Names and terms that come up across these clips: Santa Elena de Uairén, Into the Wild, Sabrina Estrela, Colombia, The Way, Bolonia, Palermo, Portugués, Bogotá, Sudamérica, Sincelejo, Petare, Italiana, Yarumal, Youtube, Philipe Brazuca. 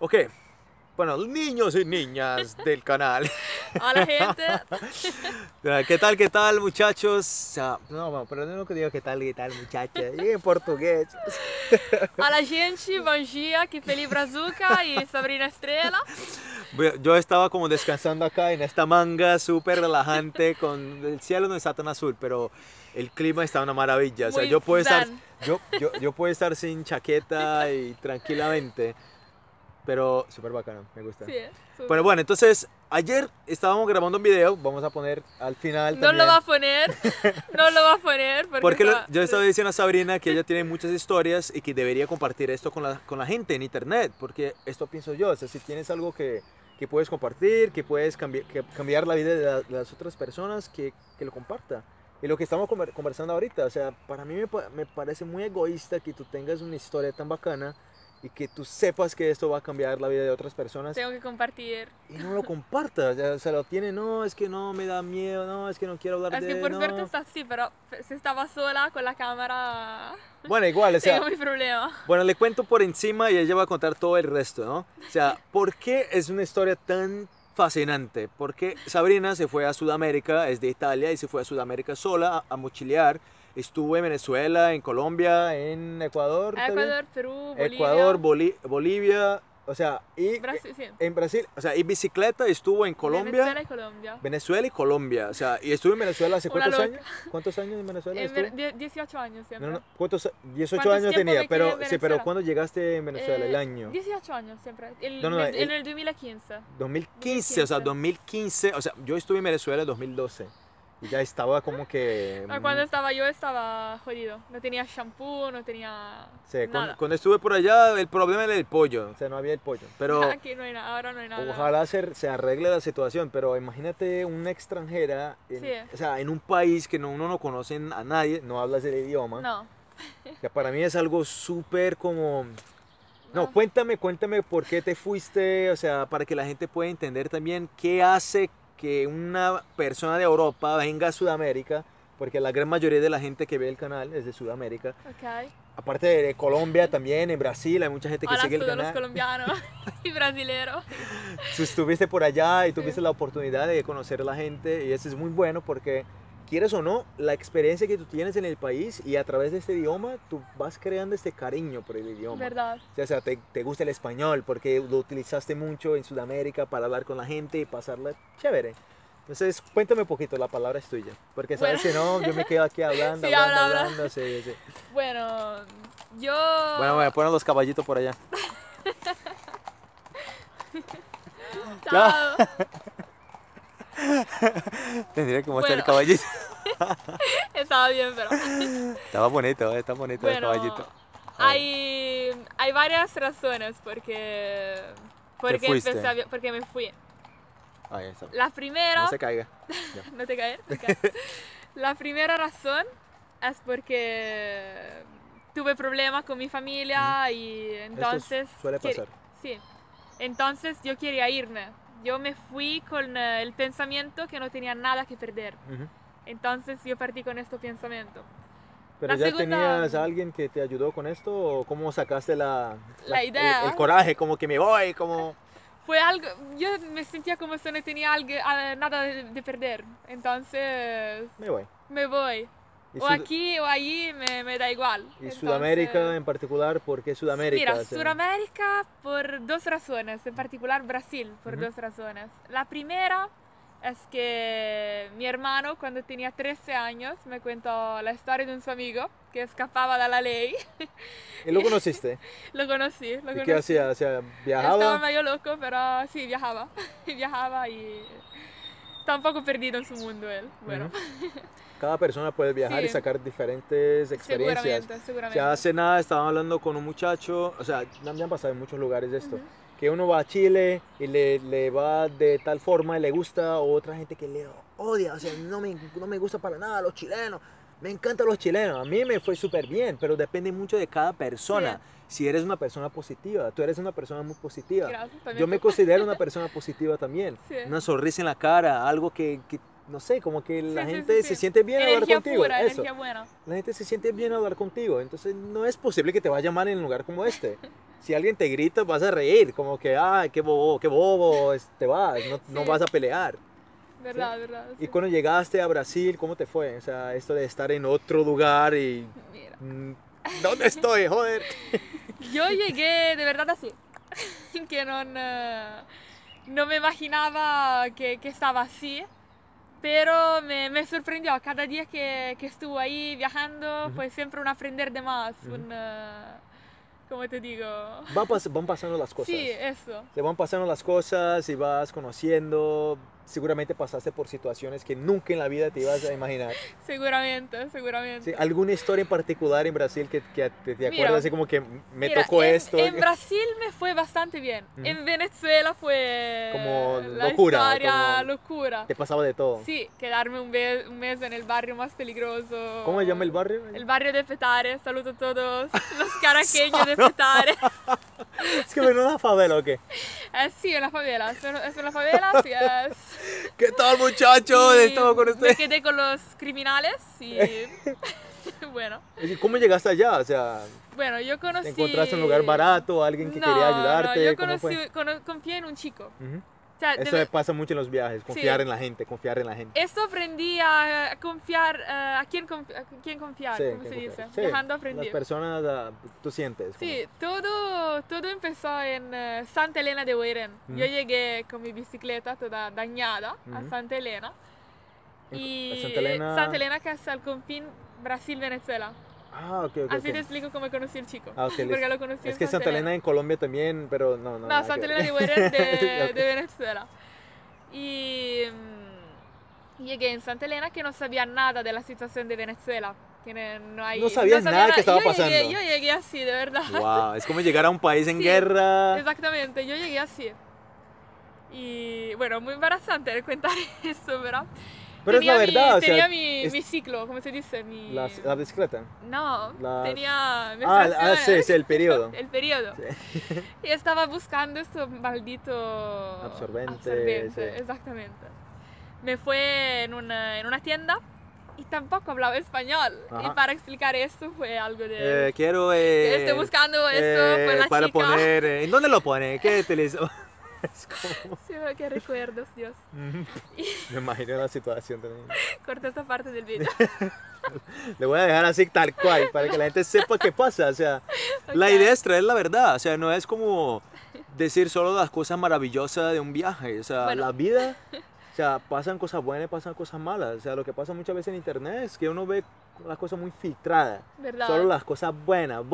Ok, bueno, niños y niñas del canal. Hola, gente. Qué tal, muchachos? No, pero no que digo qué tal, muchachas. En portugués. Hola, gente. Buen día. Aquí Philipe Brazuca y Sabrina Estrela. Yo estaba como descansando acá en esta manga súper relajante, con el cielo no está tan azul, pero el clima está una maravilla. O sea, yo puedo estar, yo puedo estar sin chaqueta y tranquilamente, pero súper bacano, me gusta. Sí, pero bueno, entonces ayer estábamos grabando un video, vamos a poner al final también. No lo va a poner, no lo va a poner. Porque yo estaba diciendo a Sabrina que ella tiene muchas historias y que debería compartir esto con la gente en internet, porque esto pienso yo, o sea, si tienes algo que puedes compartir, que puedes cambiar la vida de las otras personas, que lo comparta. Y lo que estamos conversando ahorita, o sea, para mí me parece muy egoísta que tú tengas una historia tan bacana y que tú sepas que esto va a cambiar la vida de otras personas. Tengo que compartir. Y no lo compartas, o sea, lo tiene, no, es que no, me da miedo, no, es que no quiero hablar de... Es que por suerte está así, pero si estaba sola con la cámara... Bueno, igual, o sea... Tengo mi problema. Bueno, le cuento por encima y ella va a contar todo el resto, ¿no? O sea, ¿por qué es una historia tan fascinante? Porque Sabrina se fue a Sudamérica, es de Italia, y se fue a Sudamérica sola a mochilear. Estuvo en Venezuela, en Colombia, en Ecuador. Perú, Bolivia. Bolivia, o sea, y Brasil, sí. En Brasil, o sea, y bicicleta, estuvo en Colombia. Venezuela y Colombia, o sea, y estuvo en Venezuela hace cuántos años. ¿Cuántos años en Venezuela estuvo? 18 años siempre. No, ¿Cuántos años tenía? Pero sí, pero ¿cuándo llegaste en Venezuela? El año. 18 años siempre. En el 2015. 2015, o sea, 2015, o sea, yo estuve en Venezuela en 2012. Y ya estaba como que... Cuando estaba yo estaba jodido, no tenía shampoo, no tenía nada. Cuando estuve por allá el problema era el pollo, o sea, no había el pollo. Pero aquí no hay nada, ahora no hay nada. Ojalá se arregle la situación, pero imagínate una extranjera, o sea, en un país que uno no conoce a nadie, no hablas el idioma. No. O sea, para mí es algo súper como... No, cuéntame por qué te fuiste, o sea, para que la gente pueda entender también qué hace que una persona de Europa venga a Sudamérica, porque la gran mayoría de la gente que ve el canal es de Sudamérica. Okay. Aparte de Colombia también, en Brasil hay mucha gente que sigue el canal. Hola a todos los colombianos y brasileros. Tú estuviste por allá y tuviste la oportunidad de conocer a la gente, y eso es muy bueno porque, quieres o no, la experiencia que tú tienes en el país y a través de este idioma, tú vas creando este cariño por el idioma. ¿Verdad? O sea, te gusta el español porque lo utilizaste mucho en Sudamérica para hablar con la gente y pasarla chévere. Entonces, cuéntame un poquito, la palabra es tuya. Porque sabes que no, yo me quedo aquí hablando, sí, hablando, sí. Bueno, yo... Bueno, ponen los caballitos por allá. Chao. Tendría que mostrar el caballito. Estaba bien, pero... Estaba bonito, está bonito, bueno, el caballito. Hay varias razones porque me fui. Ahí está. La primera... No se caiga. No te caes. La primera razón es porque tuve problemas con mi familia y entonces... Esto suele pasar. Sí. Entonces yo quería irme. Yo me fui con el pensamiento que no tenía nada que perder. Entonces yo partí con este pensamiento. ¿Pero ya tenías a alguien que te ayudó con esto? ¿O cómo sacaste la idea? El coraje, como que me voy, como... Fue algo... Yo me sentía como si no tenía nada de perder. Entonces... Me voy. Me voy. O aquí o allí, me da igual. ¿Y entonces, Sudamérica en particular? ¿Por qué Sudamérica? Mira, Sudamérica por dos razones, en particular Brasil por dos razones. La primera es que mi hermano, cuando tenía 13 años, me contó la historia de un su amigo que escapaba de la ley. ¿Y lo conociste? Lo conocí, lo conocí. ¿Y qué hacía? O sea, ¿viajaba? Estaba medio loco, pero sí, viajaba. Viajaba y... Está un poco perdido en su mundo él, bueno. Cada persona puede viajar y sacar diferentes experiencias. Seguramente. O sea, hace nada estaba hablando con un muchacho, o sea, me han pasado en muchos lugares esto, que uno va a Chile y le va de tal forma y le gusta, o otra gente que le odia, o sea, no me gusta para nada los chilenos. Me encantan los chilenos, a mí me fue súper bien, pero depende mucho de cada persona. Si eres una persona positiva, tú eres una persona muy positiva. Yo me considero una persona positiva también. Una sonrisa en la cara, algo que no sé, como que la gente se siente bien a hablar contigo. Pura, eso. Energía buena. La gente se siente bien a hablar contigo, entonces no es posible que te vaya mal en un lugar como este. si alguien te grita vas a reír, como que, ay, qué bobo, te vas, no, sí, no vas a pelear. Verdad, ¿sí? Verdad. Sí. Y cuando llegaste a Brasil, ¿cómo te fue? O sea, esto de estar en otro lugar y... Mira. ¿Dónde estoy, joder? Yo llegué de verdad así, que no me imaginaba que estaba así, pero me sorprendió. Cada día que estuve ahí viajando, uh-huh, fue siempre un aprender de más, uh-huh, ¿cómo te digo? Van pasando las cosas. Sí, eso. Se van pasando las cosas y vas conociendo. Seguramente pasaste por situaciones que nunca en la vida te ibas a imaginar. Seguramente, seguramente. Sí, ¿alguna historia en particular en Brasil que te acuerdas, así como que me tocó esto? En Brasil me fue bastante bien. Uh-huh. En Venezuela fue... Como locura. Historia, como locura. Te pasaba de todo. Sí, quedarme un mes en el barrio más peligroso. ¿Cómo se llama el barrio? El barrio de Petare. Saludo a todos los caraqueños de Petare. ¿Es que en una favela o qué? Sí, en la favela. Es una favela, sí es. ¿Qué tal, muchachos? Estamos con ustedes. Me quedé con los criminales y... bueno. ¿Cómo llegaste allá? O sea, bueno, yo conocí... ¿Encontraste un lugar barato, alguien que quería ayudarte? No, yo confié en un chico. Uh-huh. O sea, eso pasa mucho en los viajes, confiar, sí, en la gente, confiar en la gente. Eso aprendí a confiar, a quién confiar, sí, como se dice, sí, viajando aprendí. Las personas, tú sientes. Sí, todo empezó en Santa Elena de Uairén. Uh-huh. Yo llegué con mi bicicleta toda dañada, uh-huh, a Santa Elena. Y Santa Elena que es al confín Brasil-Venezuela. Ah, ok, ok. Así te explico cómo conocí al chico. Ah, okay, porque lo conocí. Es que Santa Elena en Colombia también, pero no. No, Santa Elena de Uairén de Venezuela. Y llegué en Santa Elena que no sabía nada de la situación de Venezuela. Que no sabía nada que estaba pasando. Yo llegué así, de verdad. Wow, es como llegar a un país en, sí, guerra. Exactamente, yo llegué así. Y bueno, muy embarazante contar eso, ¿verdad? Pero tenía, es la verdad, mi ciclo, ¿cómo se dice? ¿La bicicleta? No, tenía... sí, el periodo. El periodo. Sí. Y estaba buscando este maldito... Absorbente, sí, exactamente. Me fue en una tienda y tampoco hablaba español. Ajá. Y para explicar esto fue algo de... quiero... estoy buscando esto con la para chica. Poner... ¿En dónde lo pone? ¿Qué utilizo? Como... Sí, qué recuerdos, Dios. Me imagino la situación también. Corta esta parte del video. Le voy a dejar así tal cual, para que la gente sepa qué pasa. O sea, okay, la idea es traer la verdad. O sea, no es como decir solo las cosas maravillosas de un viaje. O sea, bueno, la vida, o sea, pasan cosas buenas y pasan cosas malas. O sea, lo que pasa muchas veces en internet es que uno ve las cosas muy filtradas. ¿Verdad? Solo las cosas buenas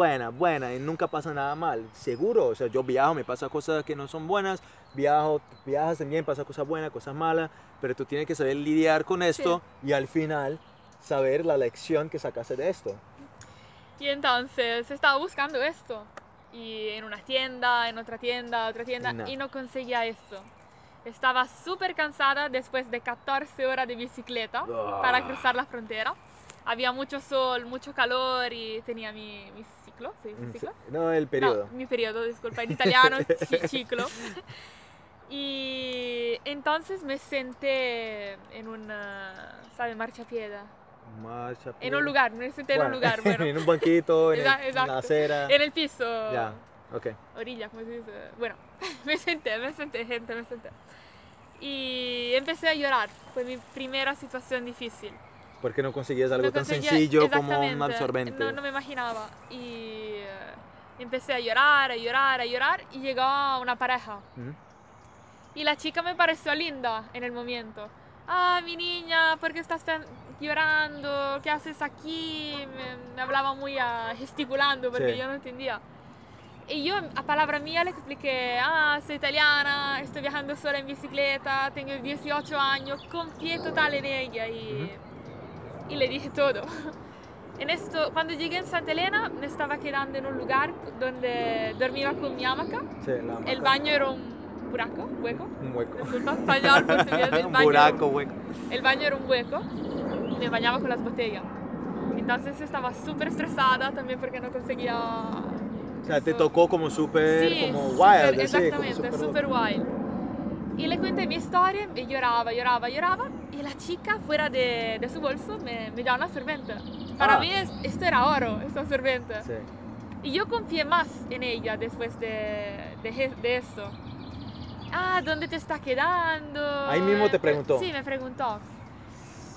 y nunca pasa nada mal. Seguro, o sea, yo viajo, me pasan cosas que no son buenas, viajas también, pasan cosas buenas, cosas malas, pero tú tienes que saber lidiar con esto, sí, y al final saber la lección que sacaste de esto. Y entonces estaba buscando esto, y en una tienda, en otra tienda, no, y no conseguía esto. Estaba súper cansada después de 14 horas de bicicleta para cruzar la frontera. Había mucho sol, mucho calor y tenía mi ciclo, ¿sí? ¿Ciclo? No, el periodo. No, mi periodo, disculpa, en italiano, ciclo. Y entonces me senté en una, ¿sabe? Marcha piedra. En un lugar, me senté, bueno, en un lugar, bueno. En un banquito, en la acera. En el piso. Ya, ok. Orilla, ¿cómo se dice? Bueno, me senté. Y empecé a llorar. Fue mi primera situación difícil. Porque no conseguías algo tan sencillo como un absorbente. No me imaginaba. Y empecé a llorar y llegó una pareja. Uh-huh. Y la chica me pareció linda en el momento. Ah, mi niña, ¿por qué estás llorando? ¿Qué haces aquí? Me hablaba muy gesticulando porque, sí, yo no entendía. Y yo a palabra mía le expliqué, soy italiana, estoy viajando sola en bicicleta, tengo 18 años, confié total en ella y... Uh-huh. Y le dije todo. En esto, cuando llegué en Santa Elena, me estaba quedando en un lugar donde dormía con mi hamaca. Sí, la hamaca. El baño era un hueco. Un hueco. Disculpa, español, portugués. El baño era un hueco. Me bañaba con las botellas. Entonces estaba súper estresada también porque no conseguía... O sea, eso. Te tocó como súper, sí, como wild. Exactamente, súper wild. Y le conté mi historia y lloraba. Y la chica fuera de su bolso me dio una absorbente. Para mí esto era oro, esta absorbente. Sí. Y yo confié más en ella después de eso. Ah, ¿dónde te estás quedando? Ahí mismo te preguntó. Sí, me preguntó.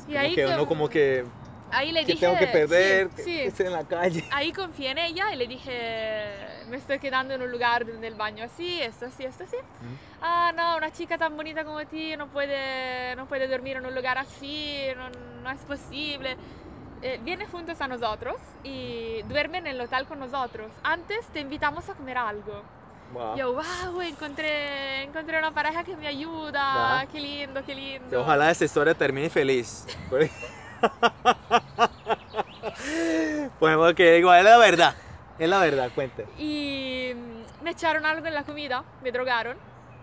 Y como ahí que uno como que... Ahí le dije... tengo que perder, sí, que esté en la calle. Ahí confié en ella y le dije... me estoy quedando en un lugar donde el baño así, esto así, esto así. ¿Mm? Ah, no, una chica tan bonita como ti no puede dormir en un lugar así, no es posible. Viene juntos a nosotros y duerme en el hotel con nosotros. Antes te invitamos a comer algo. Wow. Yo, wow, encontré una pareja que me ayuda. Wow. Qué lindo, qué lindo. Ojalá esa historia termine feliz. Pues porque igual es la verdad, cuente. Y me echaron algo en la comida, me drogaron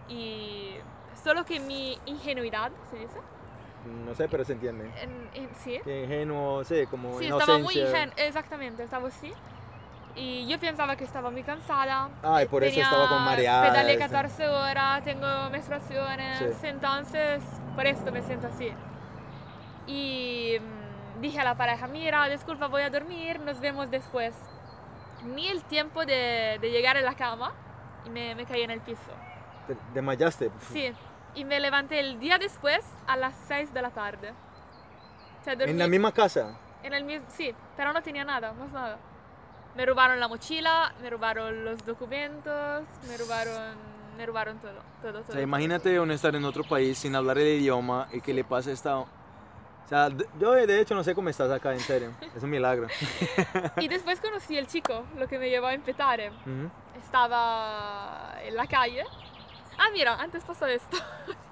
y solo que mi ingenuidad, ¿se dice? No sé, pero se entiende. Sí. Ingenuo, sí, como sí, inocencia. Sí, estaba muy ingenuo, exactamente, estaba así. Y yo pensaba que estaba muy cansada. Ay, por eso estaba con mareadas. Pedalé 14 horas, tengo menstruaciones, sí. Entonces por esto me siento así. Y dije a la pareja, mira, disculpa, voy a dormir, nos vemos después. Ni el tiempo de llegar a la cama y me caí en el piso. ¿Te desmayaste? Sí, y me levanté el día después a las 6 de la tarde. O sea, dormí, ¿en la misma casa? En el mismo, sí, pero no tenía nada, más nada. Me robaron la mochila, me robaron los documentos, me robaron todo, todo, todo. O sea, imagínate uno estar en otro país sin hablar el idioma y que le pase esta... O sea, yo de hecho no sé cómo estás acá, en serio, es un milagro. Y después conocí al chico, lo que me llevaba en Petare. Uh-huh. Estaba en la calle. Ah, mira, antes pasó esto.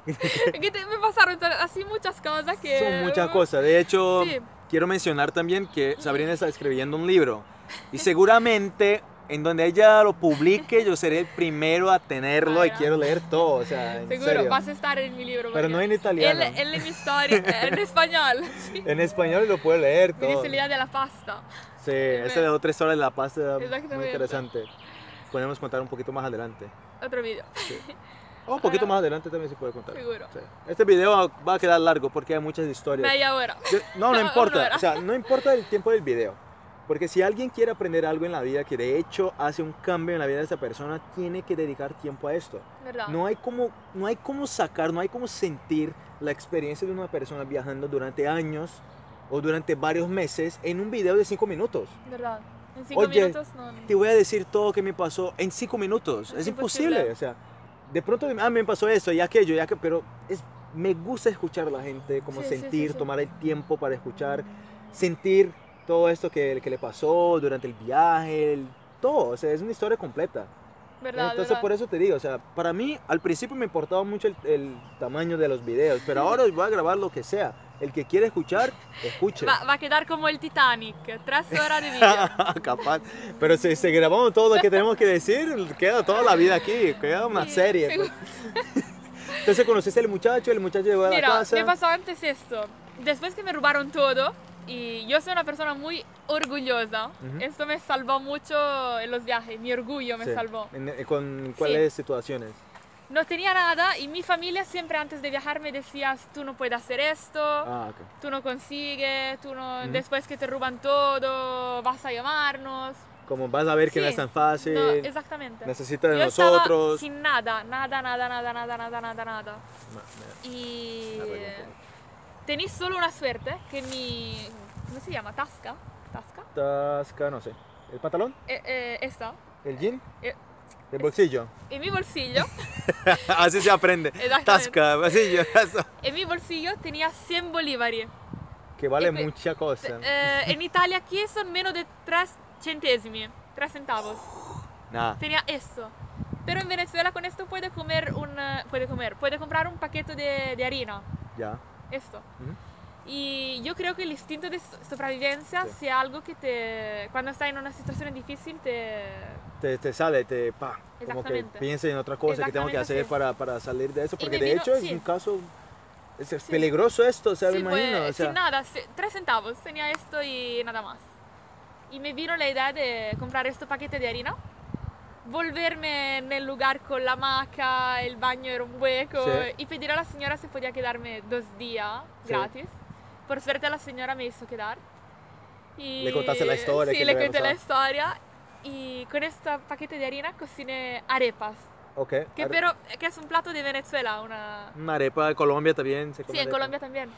Me pasaron así muchas cosas que... Son muchas cosas, de hecho, sí. Quiero mencionar también que Sabrina está escribiendo un libro. Y seguramente, en donde ella lo publique, yo seré el primero a tenerlo. Ay, y quiero leer todo, o sea, en seguro, serio. Vas a estar en mi libro. Pero no en italiano. Él lee mi historia, en español. Sí. En español lo puedo leer todo. Mi necesidad de la pasta. Sí, esa de otra historia de la pasta, muy interesante. Podemos contar un poquito más adelante. Otro video. Sí. O un poquito más adelante también se puede contar. Seguro. Sí. Este video va a quedar largo porque hay muchas historias. Media hora. No, no importa. O sea, no importa el tiempo del video. Porque si alguien quiere aprender algo en la vida que de hecho hace un cambio en la vida de esa persona, tiene que dedicar tiempo a esto. ¿Verdad? No hay cómo sacar, no hay cómo sentir la experiencia de una persona viajando durante años o durante varios meses en un video de 5 minutos. ¿Verdad? En 5 minutos no. Te voy a decir todo que me pasó en 5 minutos. Es imposible. O sea, de pronto me pasó esto y aquello, ya que, pero me gusta escuchar a la gente, como sí, sentir, sí. Tomar el tiempo para escuchar, sentir todo esto que le pasó durante el viaje, todo, o sea, es una historia completa. ¿Verdad? Entonces, ¿verdad? Por eso te digo, o sea, para mí, al principio me importaba mucho el tamaño de los videos, pero ahora voy a grabar lo que sea. El que quiere escuchar, escuche. Va a quedar como el Titanic, 3 horas de video. Capaz, pero si grabamos todo lo que tenemos que decir, queda toda la vida aquí, queda una serie. Pues. Entonces, ¿conociste al muchacho? El muchacho llegó a la casa. Mira, me pasó antes esto. Después que me robaron todo, y yo soy una persona muy orgullosa. Uh-huh. Esto me salvó mucho en los viajes, mi orgullo me salvó. ¿Con cuáles situaciones? No tenía nada y mi familia siempre antes de viajar me decía, tú no puedes hacer esto, okay. Tú no consigues, tú no... Uh-huh. Después que te roban todo, vas a llamarnos. Como vas a ver que no es tan fácil. No, exactamente. Necesitas de nosotros. Sin nada, nada. Y... Tenéis solo una suerte que mi... ¿Cómo se llama? ¿Tasca? Tasca, no sé. ¿El pantalón? Esta. ¿El jean? ¿El bolsillo? En mi bolsillo. Así se aprende. Tasca, bolsillo. Eso. En mi bolsillo tenía 100 bolívares. Que vale mucha cosa. En Italia aquí son menos de 3 centésimos. 3 centavos. Nada. Tenía eso. Pero en Venezuela con esto puede comer puede comprar un paquete de harina. Ya. Esto. Uh-huh. Y yo creo que el instinto de supervivencia sea algo que te, cuando estás en una situación difícil te sale, como que piensa en otra cosa que tengo que hacer para salir de eso, porque de hecho es un caso, es peligroso esto, o sea, me imagino. Pues, o sea, sin nada, 3 centavos, tenía esto y nada más. Y me vino la idea de comprar este paquete de harina, volverme en el lugar con la hamaca, el baño era un hueco y pedir a la señora si podía quedarme 2 días gratis. Por suerte la señora me hizo quedar. Y... Le contaste la historia. Sí, le conté la historia y con este paquete de harina cociné arepas. Okay. Pero que es un plato de Venezuela, una arepa de Colombia también. Sí, en Colombia también.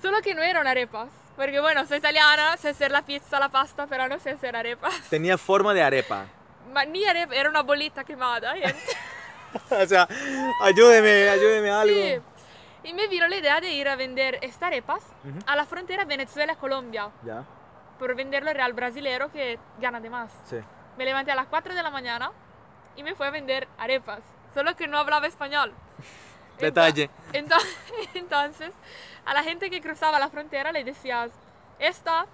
Solo que no eran arepas, porque bueno, soy italiana, sé hacer la pizza, la pasta, pero no sé hacer arepas. Tenía forma de arepa. Ni arepa, era una bolita quemada. O sea, ayúdeme algo. Sí. Y me vino la idea de ir a vender estas arepas a la frontera Venezuela-Colombia. Ya. Por venderlo al brasilero que gana de más. Sí. Me levanté a las 4 de la mañana y me fui a vender arepas, solo que no hablaba español. Detalle. Entonces, a la gente que cruzaba la frontera le decías, esta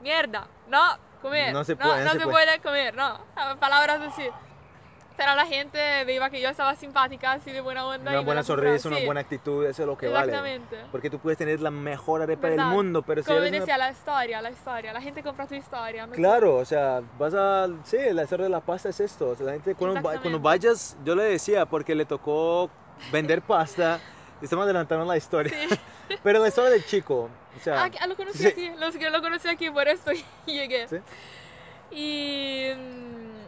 mierda, no comer, no se puede comer, no, palabras así. Pero la gente veía que yo estaba simpática, así de buena onda. Una buena sonrisa, una buena actitud, eso es lo que vale. Exactamente. Porque tú puedes tener la mejor arepa del mundo, pero si eres... Como decía, la historia, la gente compra tu historia. Claro, o sea, sí, la historia de la pasta es esto. O sea, la gente, cuando vayas, yo le decía, porque le tocó vender pasta, estamos adelantando la historia. Sí. Pero la historia del chico, o sea... Ah, lo conocí aquí, lo conocí aquí, por esto llegué. ¿Sí?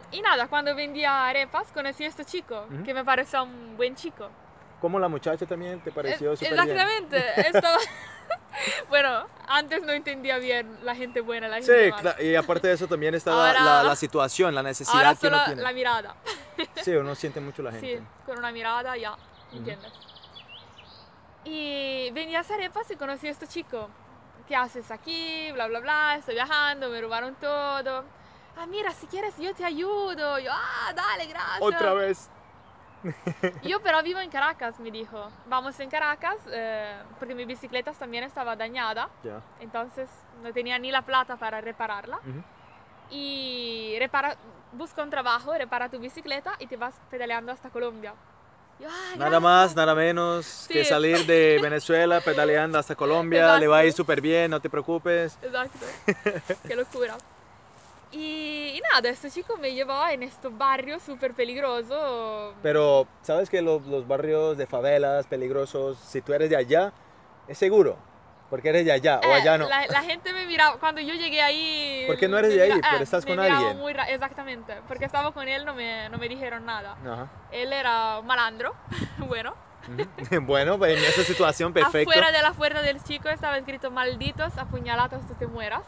Y nada, cuando vendía arepas conocí a este chico, que me pareció un buen chico. ¿Como la muchacha también te pareció súper bien? Exactamente. Estaba... Bueno, antes no entendía bien la gente buena, la gente mala. Sí, y aparte de eso también estaba ahora, la situación, la necesidad ahora solo que uno tiene. La mirada. Sí, uno siente mucho la gente. Sí, con una mirada ya, ¿entiendes? Y vendía esas arepas y conocí a este chico. ¿Qué haces aquí? Bla, bla, bla, estoy viajando, me robaron todo. Ah, mira, si quieres yo te ayudo. Yo, ah, dale, gracias. Otra vez. Yo, pero vivo en Caracas, me dijo. Vamos en Caracas, porque mi bicicleta también estaba dañada. Yeah. Entonces no tenía ni la plata para repararla. Y busca un trabajo, repara tu bicicleta y te vas pedaleando hasta Colombia. Yo, ah, nada más, nada menos que salir de Venezuela pedaleando hasta Colombia. Exacto. Le va a ir súper bien, no te preocupes. Exacto. Qué locura. Y nada, este chico me llevó en este barrio súper peligroso. Pero, ¿sabes que los barrios de favelas peligrosos, si tú eres de allá, es seguro? Porque eres de allá, o allá no. La gente me miraba, cuando yo llegué ahí... Porque no eres de ahí, pero estás con alguien. Exactamente, porque estaba con él, no me dijeron nada. Ajá. Él era un malandro, bueno. Bueno, en esa situación, perfecto. Afuera de la puerta del chico estaba escrito, malditos, apuñalados, tú te mueras.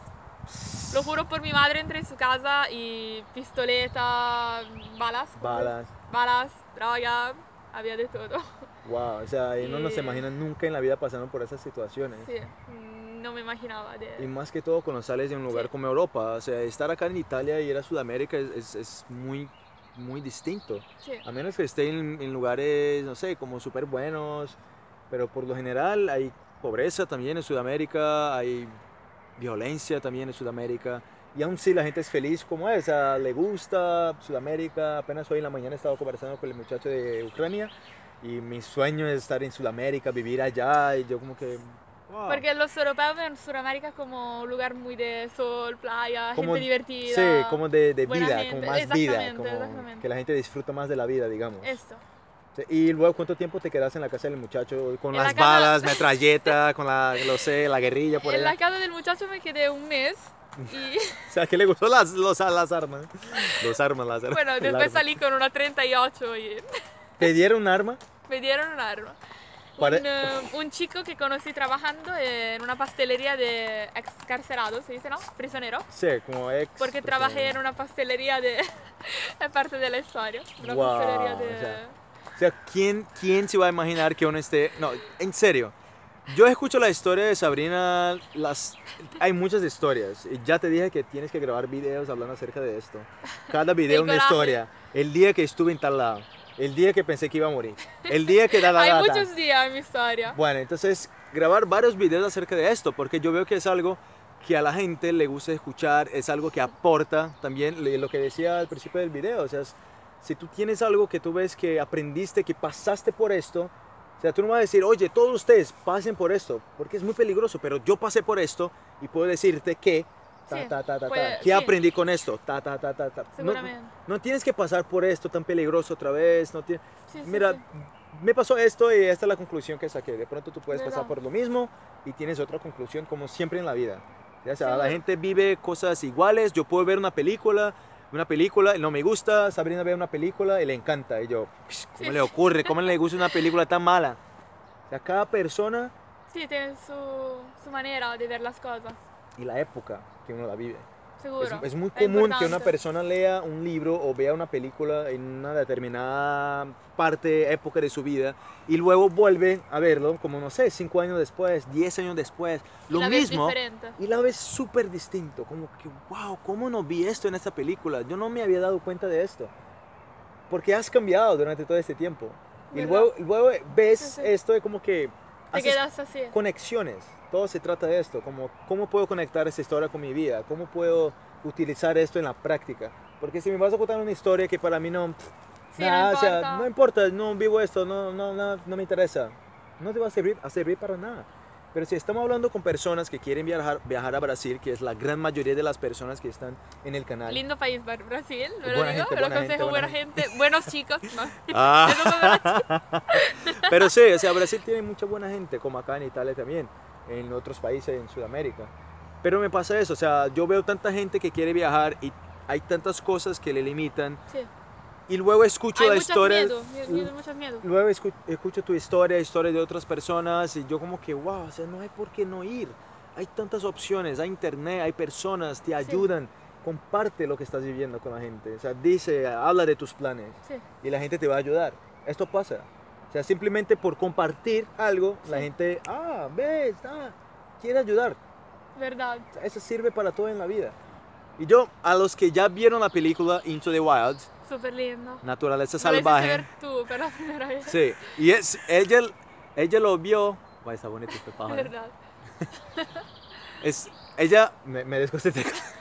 Lo juro por mi madre, entré en su casa y pistoleta, balas, droga, había de todo. Wow, o sea, y no nos imaginan nunca en la vida pasando por esas situaciones. Sí, no me imaginaba. Y más que todo cuando sales de un lugar como Europa, o sea, estar acá en Italia y ir a Sudamérica es muy, muy distinto. Sí. A menos que estén en lugares, no sé, como súper buenos, pero por lo general hay pobreza también en Sudamérica, hay... violencia también en Sudamérica, y aún si la gente es feliz como es, o sea, le gusta Sudamérica. Apenas hoy en la mañana estaba conversando con el muchacho de Ucrania y mi sueño es estar en Sudamérica, vivir allá, y yo como que... Wow. Porque los europeos ven Sudamérica como un lugar muy de sol, playa, como, gente divertida. Sí, como de vida, gente, como más vida, como que la gente disfruta más de la vida, digamos. Esto. Y luego, ¿cuánto tiempo te quedas en la casa del muchacho? Con las balas, metralleta, con la guerrilla por ahí. En la casa del muchacho me quedé un mes. Y... O sea, ¿qué le gustó las armas? Las armas. Bueno, después salí con una 38. Y... ¿Te dieron un arma? Me dieron un arma. Un chico que conocí trabajando en una pastelería de excarcelados, ¿se dice, no? Prisionero. Sí, como ex. Porque trabajé en una pastelería de parte de la historia. Una pastelería de... O sea. O sea, ¿quién se va a imaginar que uno esté...? No, en serio, yo escucho la historia de Sabrina, hay muchas historias, y ya te dije que tienes que grabar videos hablando acerca de esto. Cada video una historia. El día que estuve en tal lado, el día que pensé que iba a morir, el día que... Hay muchos días en mi historia. Bueno, entonces, grabar varios videos acerca de esto, porque yo veo que es algo que a la gente le gusta escuchar, es algo que aporta también, lo que decía al principio del video, o sea... Si tú tienes algo que tú ves que aprendiste, que pasaste por esto, o sea, tú no vas a decir, oye, todos ustedes pasen por esto, porque es muy peligroso, pero yo pasé por esto y puedo decirte que, ¿qué aprendí con esto? Seguramente. No tienes que pasar por esto tan peligroso otra vez, no tienes... Mira, me pasó esto y esta es la conclusión que saqué. De pronto tú puedes pasar por lo mismo y tienes otra conclusión, como siempre en la vida. O sea, la gente vive cosas iguales, yo puedo ver una película... una película, no me gusta, Sabrina ve una película y le encanta. Y yo, ¿cómo le ocurre? ¿Cómo le gusta una película tan mala? O sea, cada persona... Sí, tiene su manera de ver las cosas. Y la época que uno la vive. Seguro. Es muy común que una persona lea un libro o vea una película en una determinada parte, época de su vida, y luego vuelve a verlo, como no sé, 5 años después, 10 años después, lo mismo. Y la ves súper distinto, como que, wow, ¿cómo no vi esto en esta película? Yo no me había dado cuenta de esto. Porque has cambiado durante todo este tiempo. Y luego ves esto y como que... Te quedas así. Conexiones. Todo se trata de esto, como cómo puedo conectar esa historia con mi vida, cómo puedo utilizar esto en la práctica. Porque si me vas a contar una historia que para mí no, sí, nada, no, importa. O sea, no importa, no vivo esto, no me interesa, no te va a servir para nada. Pero si estamos hablando con personas que quieren viajar a Brasil, que es la gran mayoría de las personas que están en el canal. Lindo país, Brasil, buena gente, buenos chicos. No. Pero sí, o sea, Brasil tiene mucha buena gente, como acá en Italia también, en otros países, en Sudamérica. Pero me pasa eso, o sea, yo veo tanta gente que quiere viajar y hay tantas cosas que le limitan. Sí. Y luego escucho la historia... Miedo. Luego escucho tu historia, historia de otras personas, y yo como que, wow, o sea, no hay por qué no ir. Hay tantas opciones, hay internet, hay personas, te ayudan. Comparte lo que estás viviendo con la gente. O sea, habla de tus planes y la gente te va a ayudar. Esto pasa. O sea, simplemente por compartir algo, la gente, quiere ayudar. ¿Verdad? O sea, eso sirve para todo en la vida. Y yo, a los que ya vieron la película Into the Wild, súper lindo. Naturaleza salvaje. Lo hiciste ver tú, pero la primera vez. Sí, y ella lo vio. Guay, está bonito este pájaro. ¿Verdad? Ella me descosté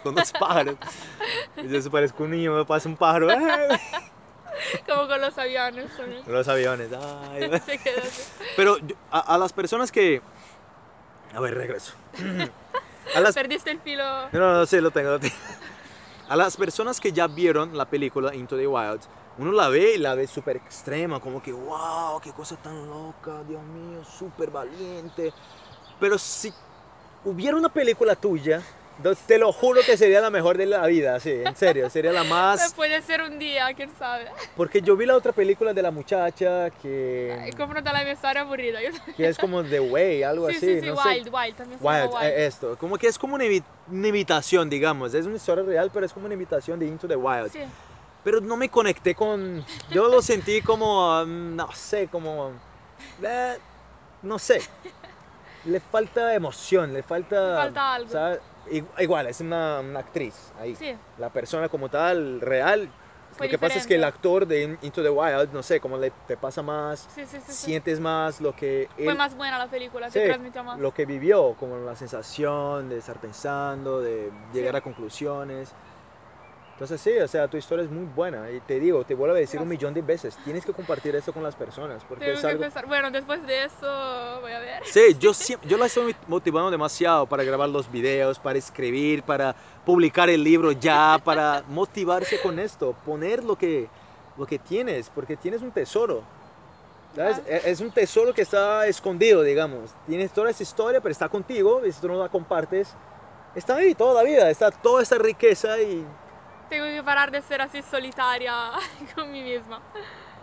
con dos pájaros. Yo se parezco un niño, me pasa un pájaro. Como con los aviones. Con los aviones, ay. Pero a las personas que... A ver, regreso. Perdiste el filo. No, sí, lo tengo. A las personas que ya vieron la película Into the Wild, uno la ve súper extrema, como que wow, qué cosa tan loca, Dios mío, súper valiente. Pero si hubiera una película tuya, te lo juro que sería la mejor de la vida, sí, en serio, sería la más... Puede ser un día, quién sabe. Porque yo vi la otra película de la muchacha que... Confronta la historia aburrida. Que es como The Way, algo así. Sí, no sé. Wild, también se llama Wild. Esto, como que es como una imitación, digamos. Es una historia real, pero es como una imitación de Into the Wild. Sí. Pero no me conecté con... Yo lo sentí como, no sé, como... no sé. Le falta emoción, le falta algo. ¿Sabes? Igual, es una actriz ahí. Sí. La persona como tal, real. Fue lo que pasa es que el actor de Into the Wild, no sé, como te pasa más, sientes más lo que... Fue más buena la película, te transmitió más. Lo que vivió, como la sensación de estar pensando, de llegar a conclusiones. Entonces sí, o sea, tu historia es muy buena. Y te digo, te vuelvo a decir un millón de veces, tienes que compartir esto con las personas. Porque tengo es algo... Bueno, después de eso voy a ver. Sí, yo la estoy motivando demasiado para grabar los videos, para escribir, para publicar el libro ya, para motivarse con esto, poner lo que tienes, porque tienes un tesoro. ¿Sabes? Es un tesoro que está escondido, digamos. Tienes toda esa historia, pero está contigo, y si tú no la compartes, está ahí toda la vida, está toda esta riqueza y... Tengo que parar de ser así solitaria con mí misma.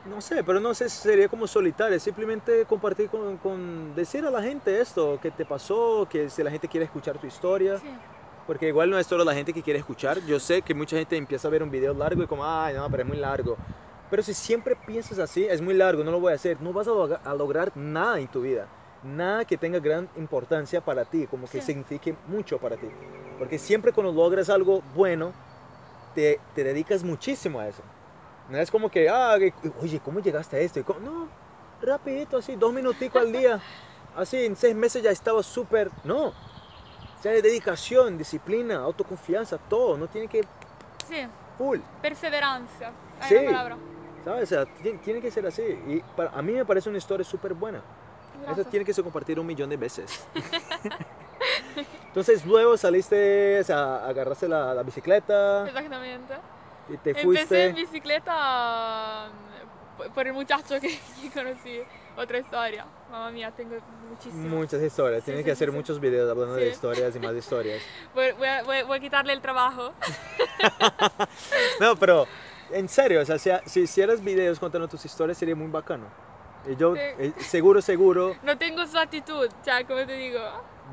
No sé, pero no sé si sería como solitaria, simplemente compartir con decir a la gente esto, que te pasó, que si la gente quiere escuchar tu historia. Sí. Porque igual no es solo la gente que quiere escuchar. Yo sé que mucha gente empieza a ver un video largo y como, ay, no, pero es muy largo. Pero si siempre piensas así, es muy largo, no lo voy a hacer, no vas a lograr nada en tu vida. Nada que tenga gran importancia para ti, como que signifique mucho para ti. Porque siempre cuando logras algo bueno, te dedicas muchísimo a eso. No es como que, oye, ¿cómo llegaste a esto? No, rapidito, así, 2 minuticos al día. Así, en 6 meses ya estaba súper... No. O sea, dedicación, disciplina, autoconfianza, todo. No tiene que... Sí. Full. Perseverancia. Sí. La palabra. ¿Sabes? O sea, tiene que ser así. Y a mí me parece una historia súper buena. Gracias. Eso tiene que ser compartido un millón de veces. Entonces luego saliste, o sea, agarraste la bicicleta. Exactamente. Y te fuiste. Empecé en bicicleta por el muchacho que conocí. Otra historia. Mamá mía, tengo muchísimas. Muchas historias. Tienes que hacer muchos videos hablando de historias y más historias. Voy a quitarle el trabajo. No, pero en serio, o sea, si hicieras videos contando tus historias sería muy bacano. Y yo seguro. No tengo su actitud, ya, como te digo.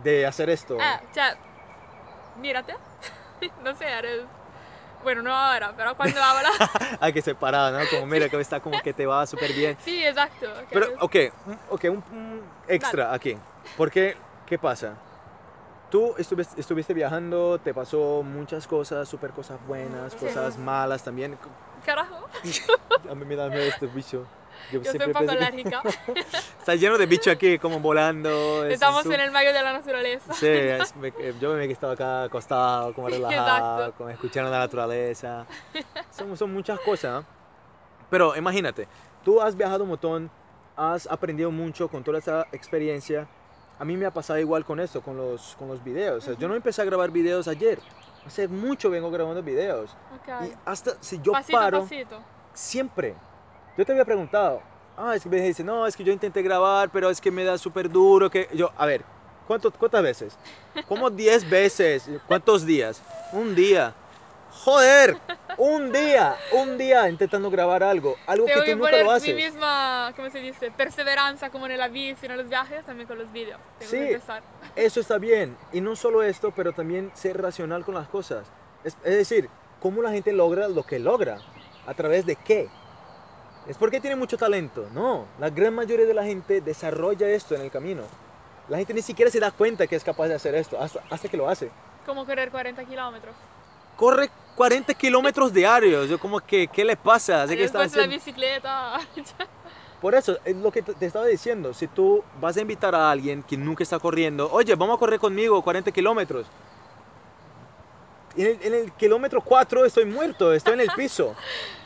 De hacer esto. Ya, mírate. No sé, eres... Bueno, no ahora, pero cuando habla... Hay que separar, ¿no? Como mira, que está como que te va súper bien. Sí, exacto. Okay. Pero, ok, un extra Dale. Aquí. Porque, ¿qué pasa? Tú estuviste viajando, te pasó muchas cosas, súper cosas buenas, cosas malas también. Carajo. A mí me da miedo este bicho. Yo soy un poco alérgica. Que... Está lleno de bicho aquí, como volando. Estamos en el medio de la naturaleza. Sí, yo me he estado acá acostado, como relajado, como escuchando la naturaleza. Son muchas cosas, ¿no? Pero imagínate, tú has viajado un montón, has aprendido mucho con toda esta experiencia. A mí me ha pasado igual con esto, con los videos. O sea, yo no empecé a grabar videos ayer. Hace mucho vengo grabando videos. Y hasta si yo paro, siempre. Yo te había preguntado, es que me dice, no, es que yo intenté grabar, pero es que me da súper duro, que yo, a ver, ¿cuántas veces? Como 10 veces, ¿cuántos días? Un día, joder, un día intentando grabar algo que tú nunca lo haces. Tengo que poner mi misma, ¿cómo se dice? Perseverancia como en la bici, en los viajes, también con los videos, tengo que empezar. Eso está bien, y no solo esto, pero también ser racional con las cosas, es decir, cómo la gente logra lo que logra, a través de qué. ¿Es porque tiene mucho talento? No, la gran mayoría de la gente desarrolla esto en el camino. La gente ni siquiera se da cuenta que es capaz de hacer esto hasta que lo hace. Como correr 40 kilómetros. Corre 40 kilómetros diarios. Yo como que, ¿qué le pasa? Así que está haciendo... la bicicleta. Por eso, es lo que te estaba diciendo. Si tú vas a invitar a alguien que nunca está corriendo, oye, vamos a correr conmigo 40 kilómetros. En el kilómetro 4 estoy muerto, estoy en el piso.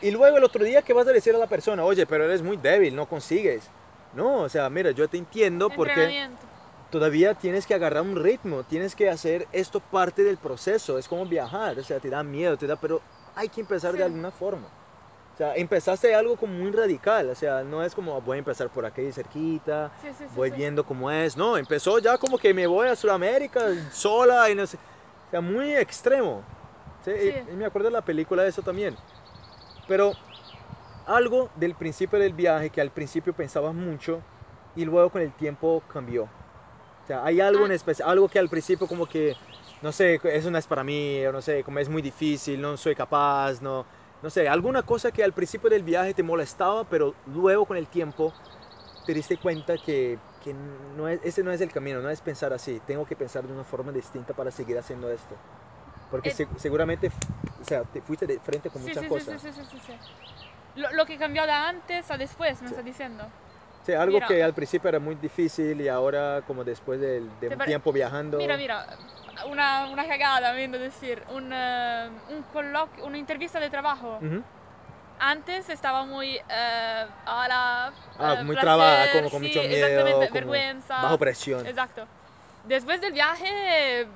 Y luego el otro día, ¿qué vas a decir a la persona? Oye, pero eres muy débil, no consigues. No, o sea, mira, yo te entiendo porque todavía tienes que agarrar un ritmo, tienes que hacer esto parte del proceso. Es como viajar, o sea, te da miedo, pero hay que empezar de alguna forma. O sea, empezaste algo como muy radical, o sea, no es como voy a empezar por aquí cerquita, voy viendo cómo es. No, empezó ya como que me voy a Sudamérica sola y no sé. O sea, muy extremo. ¿Sí? Sí. Y me acuerdo de la película de eso también. Pero algo del principio del viaje que al principio pensabas mucho y luego con el tiempo cambió. O sea, hay algo en especial, algo que al principio como que, no sé, eso no es para mí, o no sé, como es muy difícil, no soy capaz, no sé, alguna cosa que al principio del viaje te molestaba, pero luego con el tiempo te diste cuenta que no es, ese no es el camino, no es pensar así, tengo que pensar de una forma distinta para seguir haciendo esto. Porque seguramente, o sea, te fuiste de frente con muchas cosas. Sí. Lo que cambió de antes a después, me estás diciendo. Sí, algo que al principio era muy difícil y ahora como después de un tiempo viajando... Mira, una cagada, me viendo decir, una entrevista de trabajo. Antes estaba muy muy trabada, con mucho miedo, exactamente, vergüenza, bajo presión. Exacto. Después del viaje,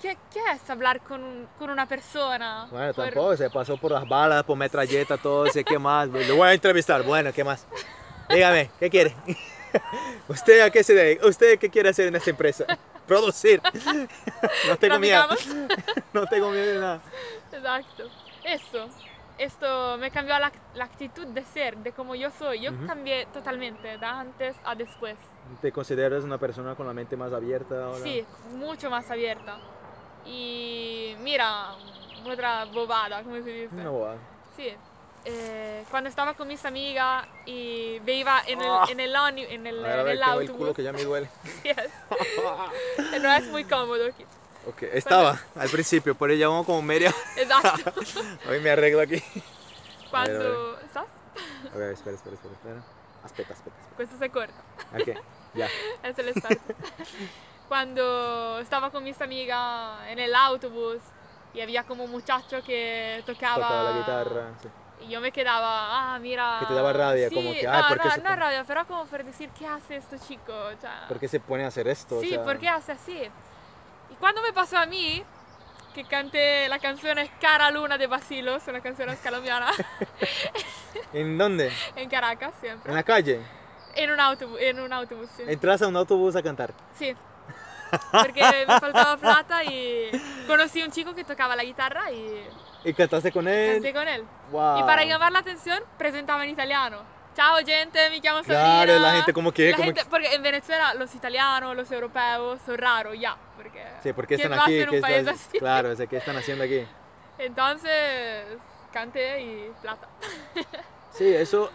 ¿qué es hablar con una persona? Bueno, tampoco, se pasó por las balas, por metralleta, todo, ¿qué más? Lo voy a entrevistar, bueno, ¿qué más? Dígame, ¿qué quiere? ¿Usted a qué se dedica? ¿Usted qué quiere hacer en esta empresa? Producir. No tengo miedo. No tengo miedo de nada. Exacto. Esto me cambió la actitud de ser, de cómo yo soy. Yo cambié totalmente, de antes a después. ¿Te consideras una persona con la mente más abierta ahora? Sí, mucho más abierta. Y mira, otra bobada, ¿cómo se dice? Una bobada. Sí. Cuando estaba con mis amigas y me iba en el autobús. El culo que ya me duele. No es muy cómodo aquí. Okay. Estaba al principio, por ahí llevamos como media. Exacto. Hoy me arreglo aquí. ¿Cuándo estás? A ver, espera. Aspeta. Esto se corta. Ok, ya. Es el start. Cuando estaba con mis amigas en el autobús y había como un muchacho que tocaba la guitarra. Sí. Y yo me quedaba, mira... Que te daba rabia, sí, como que... No rabia, pero como para decir, ¿qué hace esto chico? O sea, ¿por qué se pone a hacer esto? Sí, o sea, ¿por qué hace así? Y cuando me pasó a mí, que canté la canción Cara Luna de Basilos, una canción colombiana, ¿En dónde? En Caracas, siempre. ¿En la calle? En un autobús, sí. ¿Entras a un autobús a cantar? Sí. Porque me faltaba plata y conocí a un chico que tocaba la guitarra y... ¿Y cantaste con él? Canté con él. Wow. Y para llamar la atención, presentaba en italiano. Ciao gente, me llamo Sabrina. Claro, la gente como que... porque en Venezuela los italianos, los europeos son raros ya. Porque, sí, porque están aquí. En un país así. Claro, o sea, ¿qué están haciendo aquí? Entonces, canté y plata. Sí, esto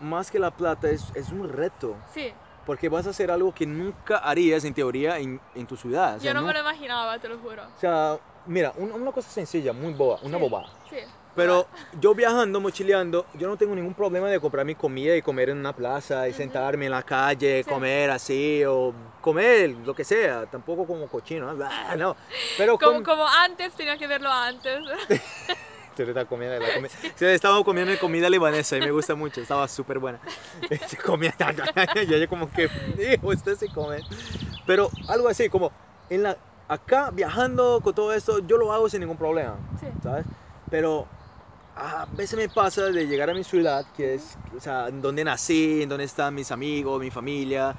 más que la plata es un reto. Sí. Porque vas a hacer algo que nunca harías en teoría en tu ciudad. O sea, yo no me lo imaginaba, te lo juro. O sea, mira, una cosa sencilla, muy boba, una bobada. Sí. Pero yo viajando, mochileando, yo no tengo ningún problema de comprar mi comida y comer en una plaza y sentarme en la calle, comer así o comer lo que sea, tampoco como cochino, no. Pero como antes, tenía que verlo antes. Estaba comiendo comida libanesa y me gusta mucho, estaba súper buena. Yo como que, usted se come. Pero algo así, como acá viajando con todo esto, yo lo hago sin ningún problema, ¿sabes? Pero a veces me pasa de llegar a mi ciudad, que es, o sea, donde nací, donde están mis amigos, mi familia,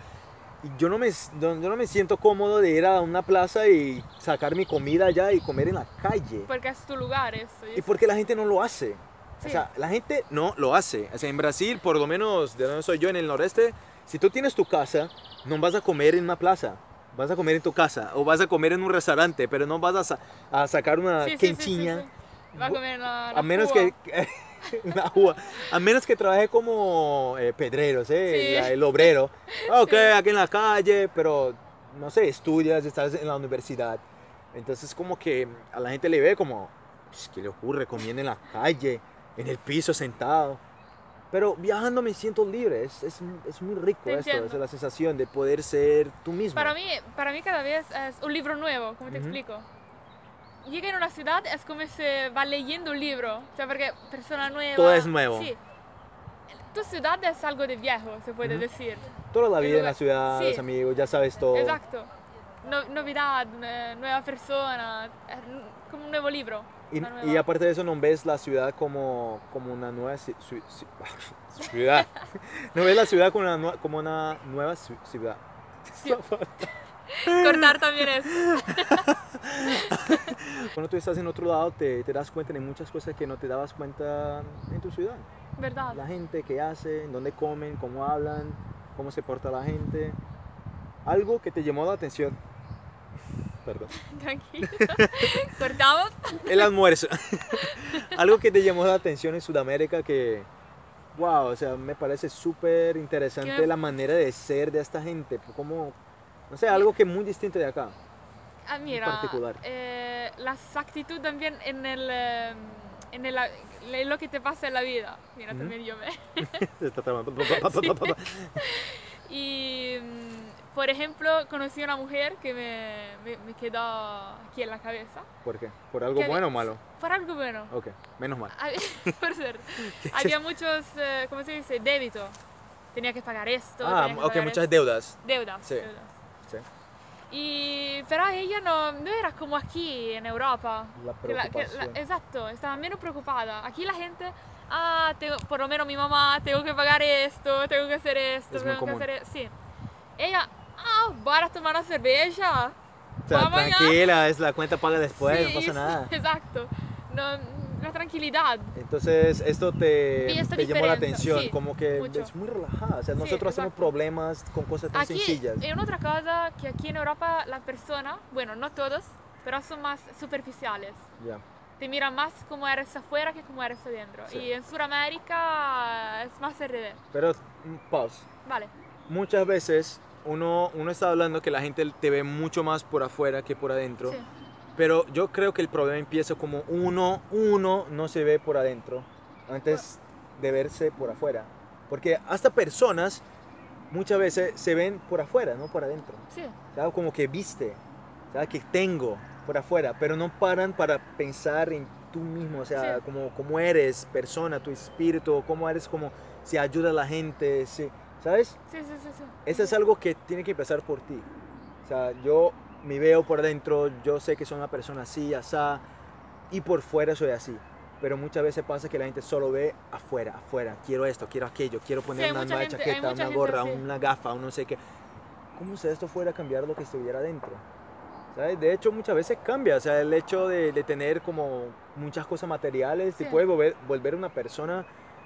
y yo no me siento cómodo de ir a una plaza y sacar mi comida allá y comer en la calle. Porque es tu lugar eso. Y porque la gente no lo hace. Sí. O sea, la gente no lo hace. O sea, en Brasil, por lo menos de donde soy yo, en el noreste, si tú tienes tu casa, no vas a comer en una plaza. Vas a comer en tu casa o vas a comer en un restaurante, pero no vas a sacar una quentinha. Va a comer a menos que a menos que trabaje como pedreros, el obrero. Ok, aquí en la calle, pero no sé, estudias, estás en la universidad. Entonces como que a la gente le ve como, ¿qué le ocurre? Comiendo en la calle, en el piso, sentado. Pero viajando me siento libre, es muy rico esto, es la sensación de poder ser tú mismo. Para mí cada vez es un libro nuevo, ¿cómo te explico? Llegar a una ciudad es como se va leyendo un libro, o sea, porque persona nueva... Todo es nuevo. Sí. Tu ciudad es algo de viejo, se puede decir. Toda la vida en la ciudad, los amigos, ya sabes todo. Exacto. Novedad, nueva persona, como un nuevo libro. Y aparte de eso, ¿no ves la ciudad como una nueva ciudad? ¿No ves la ciudad como una nueva ciudad? Sí. Cortar también es. Cuando tú estás en otro lado te das cuenta de muchas cosas que no te dabas cuenta en tu ciudad. ¿Verdad? La gente, qué hacen, dónde comen, cómo hablan, cómo se porta la gente. Algo que te llamó la atención. Perdón. Tranquilo. ¿Cortamos? El almuerzo. Algo que te llamó la atención en Sudamérica que... Wow, o sea, me parece súper interesante la manera de ser de esta gente. Cómo... No sé, algo que es muy distinto de acá. Ah, mira, en particular. La actitud también en lo que te pasa en la vida. Mira, también yo me... Sí. Y, por ejemplo, conocí a una mujer que me quedó aquí en la cabeza. ¿Por qué? ¿Por algo bueno o malo? Por algo bueno. Ok, menos mal. Por ser. Había muchos, ¿cómo se dice? Débito. Tenía que pagar esto. Ah, ok, muchas deudas. Deudas, sí. Deudas. Sí. Y, pero ella no era como aquí en Europa. La preocupación. Exacto, estaba menos preocupada. Aquí la gente, por lo menos mi mamá, tengo que pagar esto, tengo que hacer esto, es tengo que hacer esto. Sí. Ella, van a tomar una cerveza. O sea, tranquila, es la cuenta paga después, sí, no pasa nada. Exacto, la tranquilidad. Entonces, esto te llamó la atención, sí, como que mucho. Es muy relajada. O sea, sí, nosotros hacemos problemas con cosas tan sencillas. Es otra cosa que aquí en Europa las personas, bueno, no todos, pero son más superficiales. Yeah. Te miran más como eres afuera que como eres adentro. Sí. Y en Sudamérica es más al revés. Pero, pause. Vale. Muchas veces uno está hablando que la gente te ve mucho más por afuera que por adentro. Sí. Pero yo creo que el problema empieza como uno no se ve por adentro antes de verse por afuera. Porque hasta personas muchas veces se ven por afuera, no por adentro. Sí. ¿Sabes? Como que viste, ¿sabes? Que tengo por afuera, pero no paran para pensar en tú mismo, o sea, cómo eres persona, tu espíritu, cómo eres, como si ayuda a la gente, si, ¿sabes? Sí. Eso es algo que tiene que empezar por ti. O sea, yo... me veo por dentro, yo sé que soy una persona así, asá, y por fuera soy así. pero muchas veces pasa que la gente solo ve afuera, afuera, quiero esto, quiero aquello, quiero poner una nueva chaqueta, una gorra, una gafa, un no sé qué. ¿Cómo si esto fuera a cambiar lo que estuviera dentro? ¿Sabes? De hecho, muchas veces cambia, o sea, el hecho de tener como muchas cosas materiales, te puede volver una persona,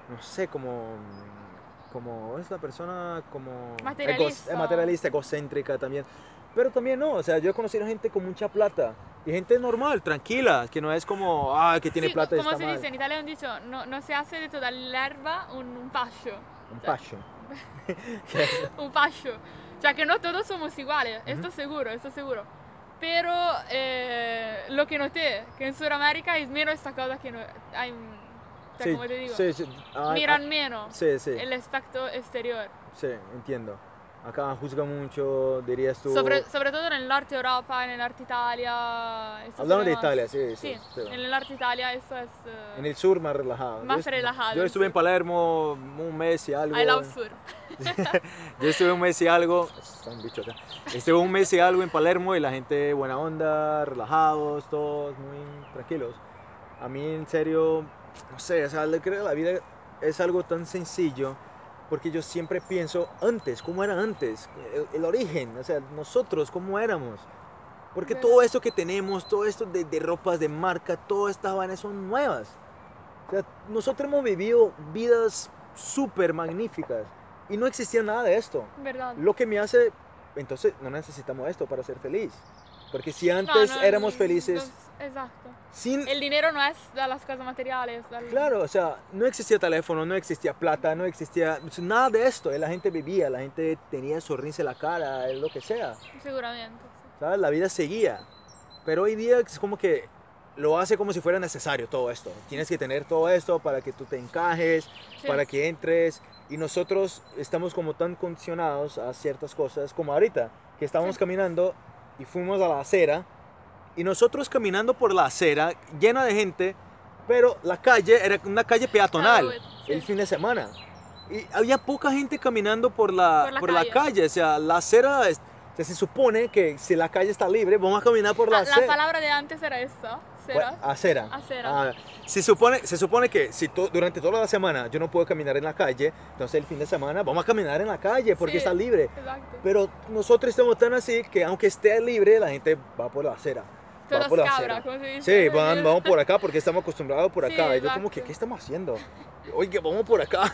no sé, como es la persona como materialista, egocéntrica también. Pero también no, o sea, yo he conocido gente con mucha plata y gente normal, tranquila, que no es como, ah, que tiene plata y está mal. Como se dice en Italia, han dicho, no se hace de toda la larva un pacho. Un pacho. Un pacho. O sea, que no todos somos iguales, esto seguro, esto seguro. Pero lo que noté, que en Sudamérica es menos esta cosa que no hay... O sea, sí, como te digo, sí, sí. Miran menos el aspecto exterior. Sí, entiendo. Acá juzgan mucho, dirías tú. Sobre todo en el norte de Europa, en el norte de Italia. Hablamos de Italia, sí. En el norte de Italia eso es... En el sur más relajado. Yo estuve en Palermo un mes y algo. I love sur. Yo estuve un mes y algo... Está un bicho acá. Estuve un mes y algo en Palermo y la gente buena onda, relajados, todos muy tranquilos. A mí en serio... No sé, o sea, creo que la vida es algo tan sencillo porque yo siempre pienso antes, cómo era antes, el origen, o sea, nosotros, cómo éramos. Porque todo esto que tenemos, todo esto de ropas, de marca, todas estas vainas son nuevas. O sea, nosotros hemos vivido vidas súper magníficas y no existía nada de esto. ¿Verdad? Lo que me hace, entonces, no necesitamos esto para ser feliz. Porque si antes éramos felices... Exacto. El dinero no es de las cosas materiales. Claro, o sea, no existía teléfono, no existía plata, no existía nada de esto. La gente vivía, la gente tenía sonrisa en la cara, lo que sea. Seguramente. Sí. ¿Sabes? La vida seguía. Pero hoy día es como que lo hace como si fuera necesario todo esto. Tienes que tener todo esto para que tú te encajes, para que entres. Y nosotros estamos como tan condicionados a ciertas cosas, como ahorita, que estábamos caminando y fuimos a la acera. Y nosotros caminando por la acera, llena de gente, pero la calle era una calle peatonal, el fin de semana. Y había poca gente caminando por la calle. O sea, la acera, se supone que si la calle está libre, vamos a caminar por la acera. La palabra de antes era esta, acera. Ah, se supone que si durante toda la semana yo no puedo caminar en la calle, entonces el fin de semana vamos a caminar en la calle porque está libre. Exacto. Pero nosotros estamos tan así que aunque esté libre, la gente va por la acera. Vamos por acá porque estamos acostumbrados por acá. Y yo como que, ¿qué estamos haciendo? Oye, vamos por acá.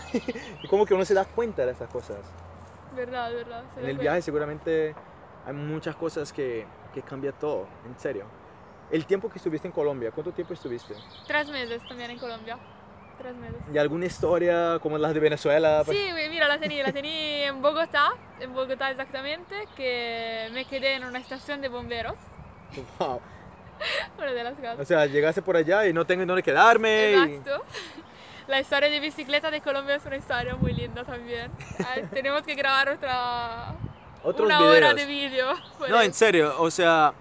Y como que uno se da cuenta de esas cosas. Verdad. En el viaje seguramente hay muchas cosas que cambian todo, en serio. El tiempo que estuviste en Colombia, ¿cuánto tiempo estuviste? 3 meses también en Colombia. 3 meses. ¿Y alguna historia como las de Venezuela? Sí, mira, la tenía en Bogotá exactamente, que me quedé en una estación de bomberos. Wow. Una de las cosas. O sea, llegaste por allá y no tengo dónde quedarme. Exacto. La historia de bicicleta de Colombia es una historia muy linda también. Tenemos que grabar una hora de vídeo. No, en serio, o sea,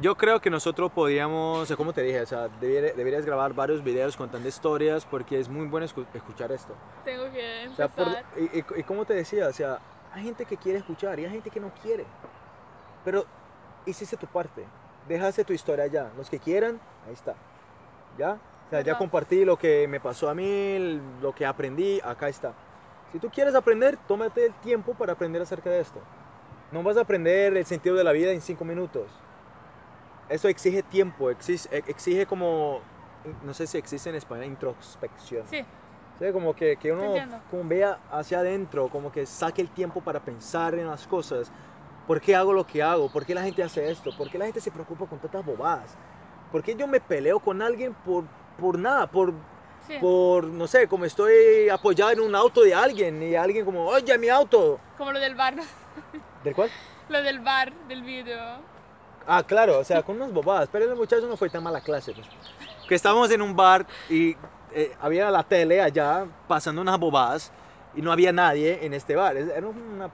yo creo que nosotros podríamos, como te dije, o sea, deberías grabar varios videos contando historias porque es muy bueno escuchar esto. Tengo que empezar. O sea, y como te decía, o sea, hay gente que quiere escuchar y hay gente que no quiere. Pero hiciste tu parte, dejaste tu historia allá. Los que quieran, ahí está. ¿Ya? O sea, ya compartí lo que me pasó a mí, lo que aprendí, acá está. Si tú quieres aprender, tómate el tiempo para aprender acerca de esto. No vas a aprender el sentido de la vida en 5 minutos. Esto exige tiempo, exige como, no sé si existe en español, introspección. Sí. O sea, como que uno como vea hacia adentro, como que saque el tiempo para pensar en las cosas. ¿Por qué hago lo que hago? ¿Por qué la gente hace esto? ¿Por qué la gente se preocupa con tantas bobadas? ¿Por qué yo me peleo con alguien por nada? Por no sé, como estoy apoyado en un auto de alguien y alguien como, oye, mi auto. Como lo del bar. ¿Del cuál? Lo del bar, del video. Ah, claro, o sea, con unas bobadas. Pero el muchacho no fue tan mala clase. Pues. Que estábamos en un bar y había la tele allá pasando unas bobadas. Y no había nadie en este bar, era un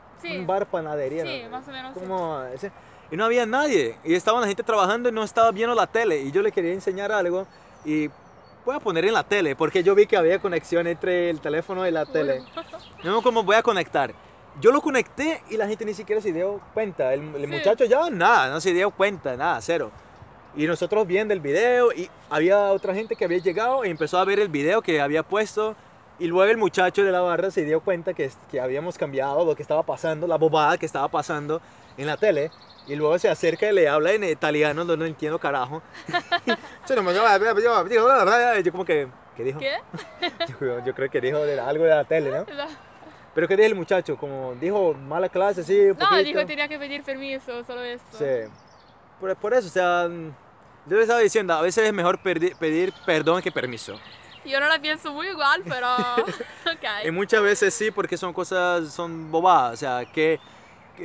bar panadería. Sí, ¿no? Más o menos. Como, sí. Y no había nadie, y estaba la gente trabajando y no estaba viendo la tele, y yo le quería enseñar algo, y voy a poner en la tele, porque yo vi que había conexión entre el teléfono y la tele. No, como voy a conectar. Yo lo conecté y la gente ni siquiera se dio cuenta, el muchacho ya nada, no se dio cuenta, nada, cero. Y nosotros viendo el video, y había otra gente que había llegado y empezó a ver el video que había puesto. Y luego el muchacho de la barra se dio cuenta que habíamos cambiado lo que estaba pasando, la bobada que estaba pasando en la tele. Y luego se acerca y le habla en italiano, no entiendo carajo. Yo como que, ¿qué dijo? ¿Qué? Yo creo que dijo algo de la tele, ¿no? Pero ¿qué dijo el muchacho? Como dijo mala clase, sí, un poquito. No, dijo que tenía que pedir permiso, solo esto. Sí. Por eso, o sea, yo le estaba diciendo, a veces es mejor pedir perdón que permiso. Yo no la pienso muy igual, pero... Okay. Y muchas veces sí, porque son cosas, son bobadas, o sea, que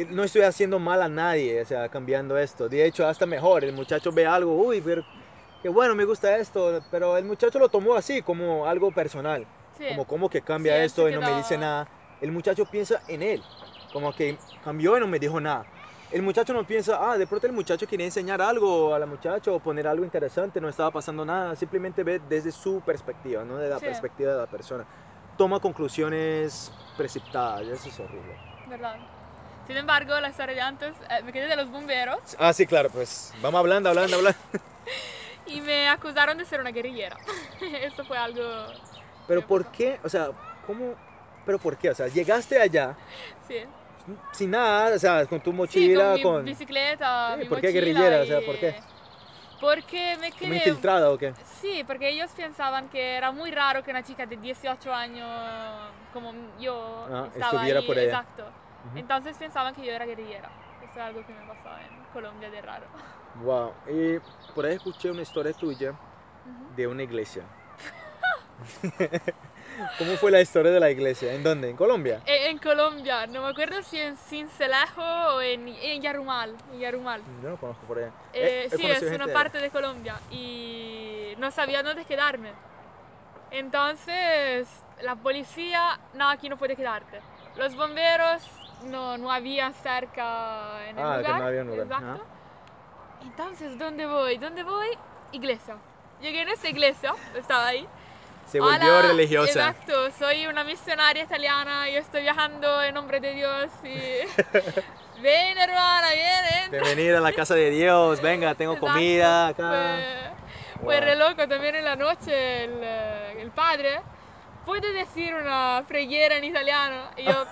no estoy haciendo mal a nadie, o sea, cambiando esto. De hecho, hasta mejor, el muchacho ve algo, uy, pero qué bueno, me gusta esto, pero el muchacho lo tomó así, como algo personal. Sí. Como que cambia sí, esto y no me dice nada. El muchacho piensa en él, como que cambió y no me dijo nada. El muchacho no piensa, ah, de pronto el muchacho quería enseñar algo a la muchacha o poner algo interesante, no estaba pasando nada, simplemente ve desde su perspectiva, no de la perspectiva de la persona. Toma conclusiones precipitadas, eso es horrible. ¿Verdad? Sin embargo, la historia de antes, me quedé de los bomberos. Ah, sí, claro, pues vamos hablando. Y me acusaron de ser una guerrillera. Esto fue algo... ¿Pero por qué? O sea, ¿cómo? ¿Pero por qué? O sea, llegaste allá. Sí. Sin nada, o sea, con tu mochila, sí, con mi bicicleta, sí, mi ¿por qué guerrillera? O sea, ¿por qué? Porque me quedé... ¿Muy infiltrada o qué? Sí, porque ellos pensaban que era muy raro que una chica de 18 años como yo estuviera ahí, por allá. Exacto. Entonces pensaban que yo era guerrillera. Eso es algo que me pasaba en Colombia de raro. Wow. Y por ahí escuché una historia tuya de una iglesia. ¿Cómo fue la historia de la iglesia? ¿En dónde? ¿En Colombia? En Colombia, no me acuerdo si en Sincelejo o en Yarumal. Yo no conozco por allá. Sí, es una parte de Colombia y no sabía dónde quedarme. Entonces la policía, no, aquí no puedes quedarte. Los bomberos no habían cerca en el lugar. No había un lugar. Exacto. Entonces, ¿dónde voy? Iglesia. Llegué en esta iglesia, estaba ahí. Se volvió religiosa. Exacto, soy una misionaria italiana, yo estoy viajando en nombre de Dios y... Ven, hermana, ven, entra. Bienvenida a la casa de Dios, venga, tengo comida acá. Fue re loco también en la noche, el padre, ¿puede decir una preghiera en italiano? Y yo,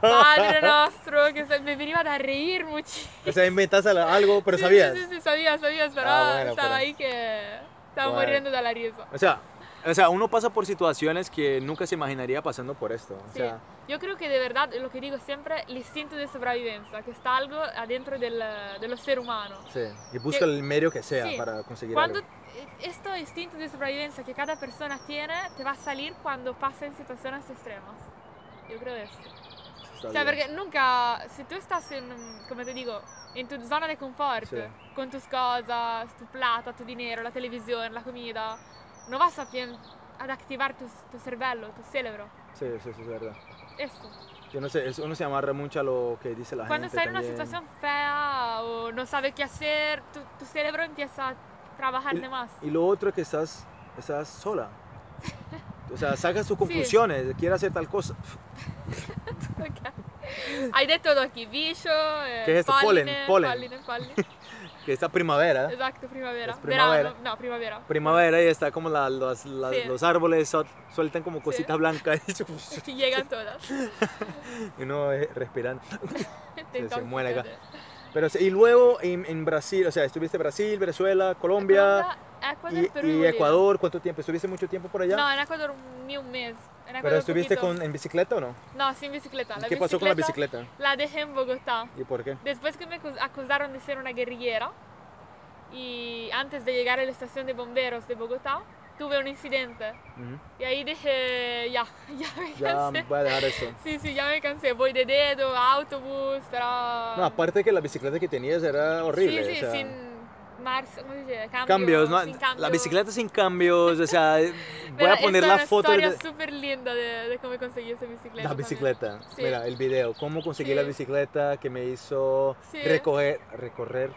Padre Nostro, que me venía a reír muchísimo. O sea, inventaste algo, pero sí, sabías. Sí, sabía, pero estaba ahí que estaba muriendo de la risa. O sea, uno pasa por situaciones que nunca se imaginaría pasando por esto. Sí. O sea, yo creo que de verdad, lo que digo siempre, el instinto de sobrevivencia, que está algo adentro del ser humano. Sí, y busca el medio que sea para conseguir algo. Este instinto de sobrevivencia que cada persona tiene, te va a salir cuando pasa en situaciones extremas. Yo creo eso. O sea, porque nunca, si tú estás en, como te digo, en tu zona de confort, con tus cosas, tu plata, tu dinero, la televisión, la comida, no vas a activar tu cerebro, tu cerebro. Sí, eso es verdad. Eso. Yo no sé, uno se amarra mucho a lo que dice la gente. Cuando está en una situación fea o no sabe qué hacer, tu cerebro empieza a trabajar de más. Y lo otro es que estás sola. O sea, sacas tus conclusiones, quieres hacer tal cosa. Hay de todo aquí, bicho, ¿qué es esto? Polen. Que está primavera. Exacto, primavera. Verano, no, primavera. Primavera y está como los árboles sueltan como cositas blancas. Y llegan todas. Y uno respirando. Se muere acá. Pero, y luego en Brasil, o sea, estuviste en Brasil, Venezuela, Colombia, Ecuador, Perú, y Ecuador. ¿Cuánto tiempo? ¿Estuviste mucho tiempo por allá? No, en Ecuador ni un mes. ¿Pero estuviste en bicicleta o no? No, sin bicicleta. ¿Qué pasó con la bicicleta? La dejé en Bogotá. ¿Y por qué? Después que me acusaron de ser una guerrillera y antes de llegar a la estación de bomberos de Bogotá, tuve un incidente. Y ahí dije, ya me cansé. Ya voy a dejar eso. Sí, ya me cansé. Voy de dedo, autobús, pero... No, aparte que la bicicleta que tenías era horrible. Sí, o sea... sin... ¿Cómo se dice? Cambios, ¿no? Sin cambios. La bicicleta sin cambios, o sea, voy a poner la foto. Es una historia súper linda de cómo conseguí esa bicicleta. La bicicleta, mira, el video, cómo conseguí la bicicleta que me hizo recorrer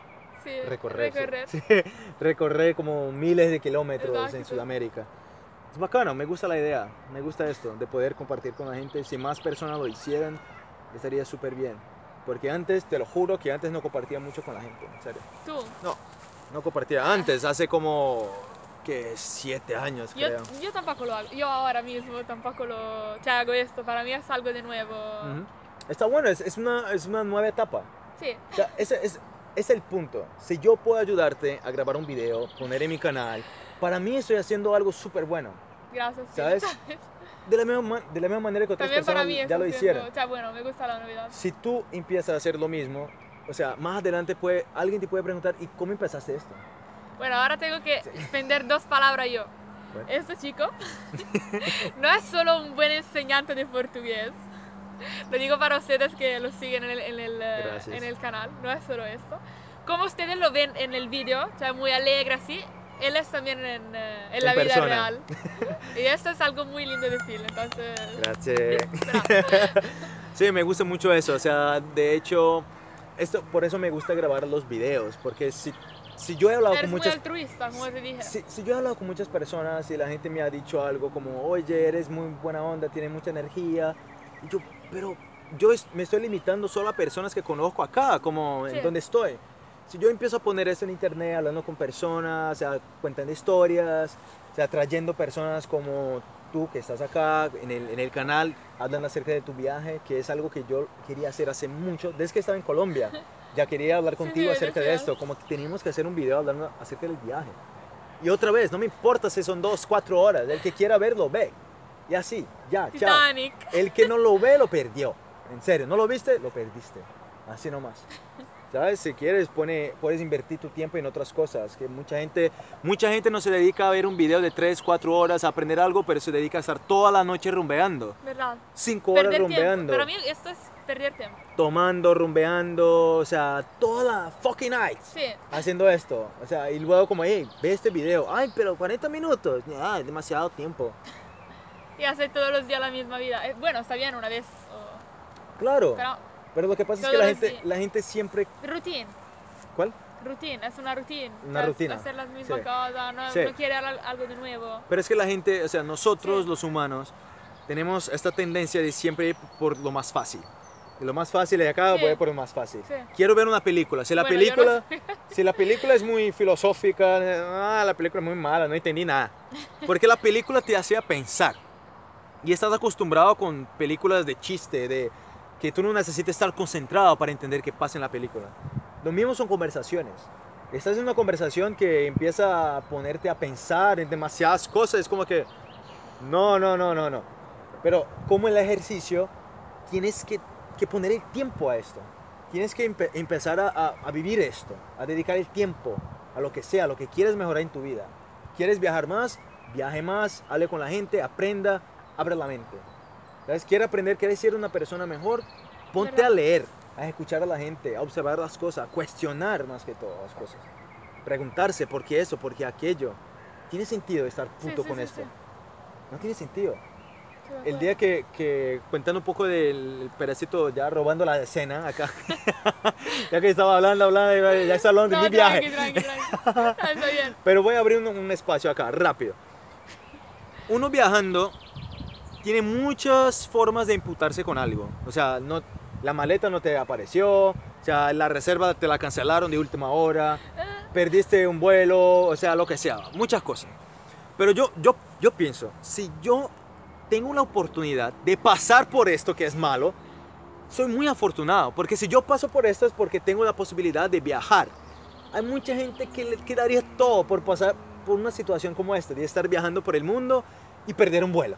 como miles de kilómetros. Exacto. En Sudamérica. Es bacano, me gusta la idea, me gusta esto, de poder compartir con la gente. Si más personas lo hicieran, estaría súper bien. Porque antes, te lo juro, que antes no compartía mucho con la gente, en serio. ¿Tú? No. No compartía. Antes, hace como que 7 años, creo. Yo tampoco lo hago. Yo ahora mismo tampoco lo hago esto. Para mí es algo de nuevo. Está bueno, es una nueva etapa. Sí. O sea, es el punto. Si yo puedo ayudarte a grabar un video, poner en mi canal, para mí estoy haciendo algo súper bueno. Gracias. ¿Sabes? De la misma manera que otras personas ya lo hicieron. O sea, bueno, me gusta la novedad. Si tú empiezas a hacer lo mismo, o sea, más adelante alguien te puede preguntar, ¿y cómo empezaste esto? Bueno, ahora tengo que expender 2 palabras yo. Bueno. Este chico no es solo un buen enseñante de portugués. Lo digo para ustedes que lo siguen en el canal, no es solo esto. Como ustedes lo ven en el vídeo, o sea, muy alegre así, él es también en la persona. Vida real. Y esto es algo muy lindo decir, entonces... Gracias. Sí, me gusta mucho eso, o sea, de hecho, esto, por eso me gusta grabar los videos, porque si yo he hablado con muchas... Eres muy altruista, como te dije. Si yo he hablado con muchas personas y la gente me ha dicho algo como, oye, eres muy buena onda, tienes mucha energía, y yo, pero yo me estoy limitando solo a personas que conozco acá, como en donde estoy. Si yo empiezo a poner esto en internet, hablando con personas, o sea, contando historias, o sea, trayendo personas como tú que estás acá en el canal, hablando acerca de tu viaje, que es algo que yo quería hacer hace mucho, desde que estaba en Colombia. Ya quería hablar contigo acerca de esto, como que teníamos que hacer un video hablando acerca del viaje. Y otra vez, no me importa si son 2, 4 horas, el que quiera verlo, ve. Y así, ya, Titanic. Chao. El que no lo ve, lo perdió. En serio, no lo viste, lo perdiste. Así nomás. ¿Sabes? Si quieres, puedes invertir tu tiempo en otras cosas. Que mucha gente no se dedica a ver un video de 3, 4 horas, a aprender algo, pero se dedica a estar toda la noche rumbeando. ¿Verdad? 5 horas rumbeando. Para mí esto es perder tiempo. Tomando, rumbeando, o sea, toda la fucking night. Sí. Haciendo esto. O sea, y luego como, hey, ve este video. Ay, pero 40 minutos. Ah, demasiado tiempo. Y hacer todos los días la misma vida. Bueno, está bien una vez. O... Claro. Pero lo que pasa es que la gente siempre... Rutina. ¿Cuál? Rutina, es una rutina. Una rutina. Hacer las mismas cosas, no quiere algo de nuevo. Pero es que la gente, o sea, nosotros los humanos, tenemos esta tendencia de siempre ir por lo más fácil. Y lo más fácil de acá voy por lo más fácil. Sí. Quiero ver una película. Si la película es muy filosófica, la película es muy mala, no entendí nada. Porque la película te hacía pensar. Y estás acostumbrado con películas de chiste, de que tú no necesitas estar concentrado para entender qué pasa en la película. Lo mismo son conversaciones. Estás en una conversación que empieza a ponerte a pensar en demasiadas cosas. Es como que, no. Pero como el ejercicio, tienes que poner el tiempo a esto. Tienes que empezar a vivir esto, a dedicar el tiempo a lo que sea, a lo que quieres mejorar en tu vida. ¿Quieres viajar más? Viaje más, hable con la gente, aprenda. Abre la mente. ¿Sabes? ¿Quieres aprender? ¿Quieres ser una persona mejor? Ponte a leer, a escuchar a la gente, a observar las cosas, a cuestionar más que todo las cosas. Preguntarse por qué eso, por qué aquello. ¿Tiene sentido estar puto con esto? Sí. No tiene sentido. Sí, el día que contando un poco del pedacito, ya robando la escena acá, ya que estaba hablando, ya está hablando de mi viaje. Tranqui. Bien. Pero voy a abrir un espacio acá, rápido. Uno viajando... Tiene muchas formas de imputarse con algo. O sea, no, la maleta no te apareció, o sea, la reserva te la cancelaron de última hora, perdiste un vuelo, o sea, lo que sea, muchas cosas. Pero yo pienso, si yo tengo la oportunidad de pasar por esto que es malo, soy muy afortunado, porque si yo paso por esto es porque tengo la posibilidad de viajar. Hay mucha gente que le daría todo por pasar por una situación como esta, de estar viajando por el mundo y perder un vuelo.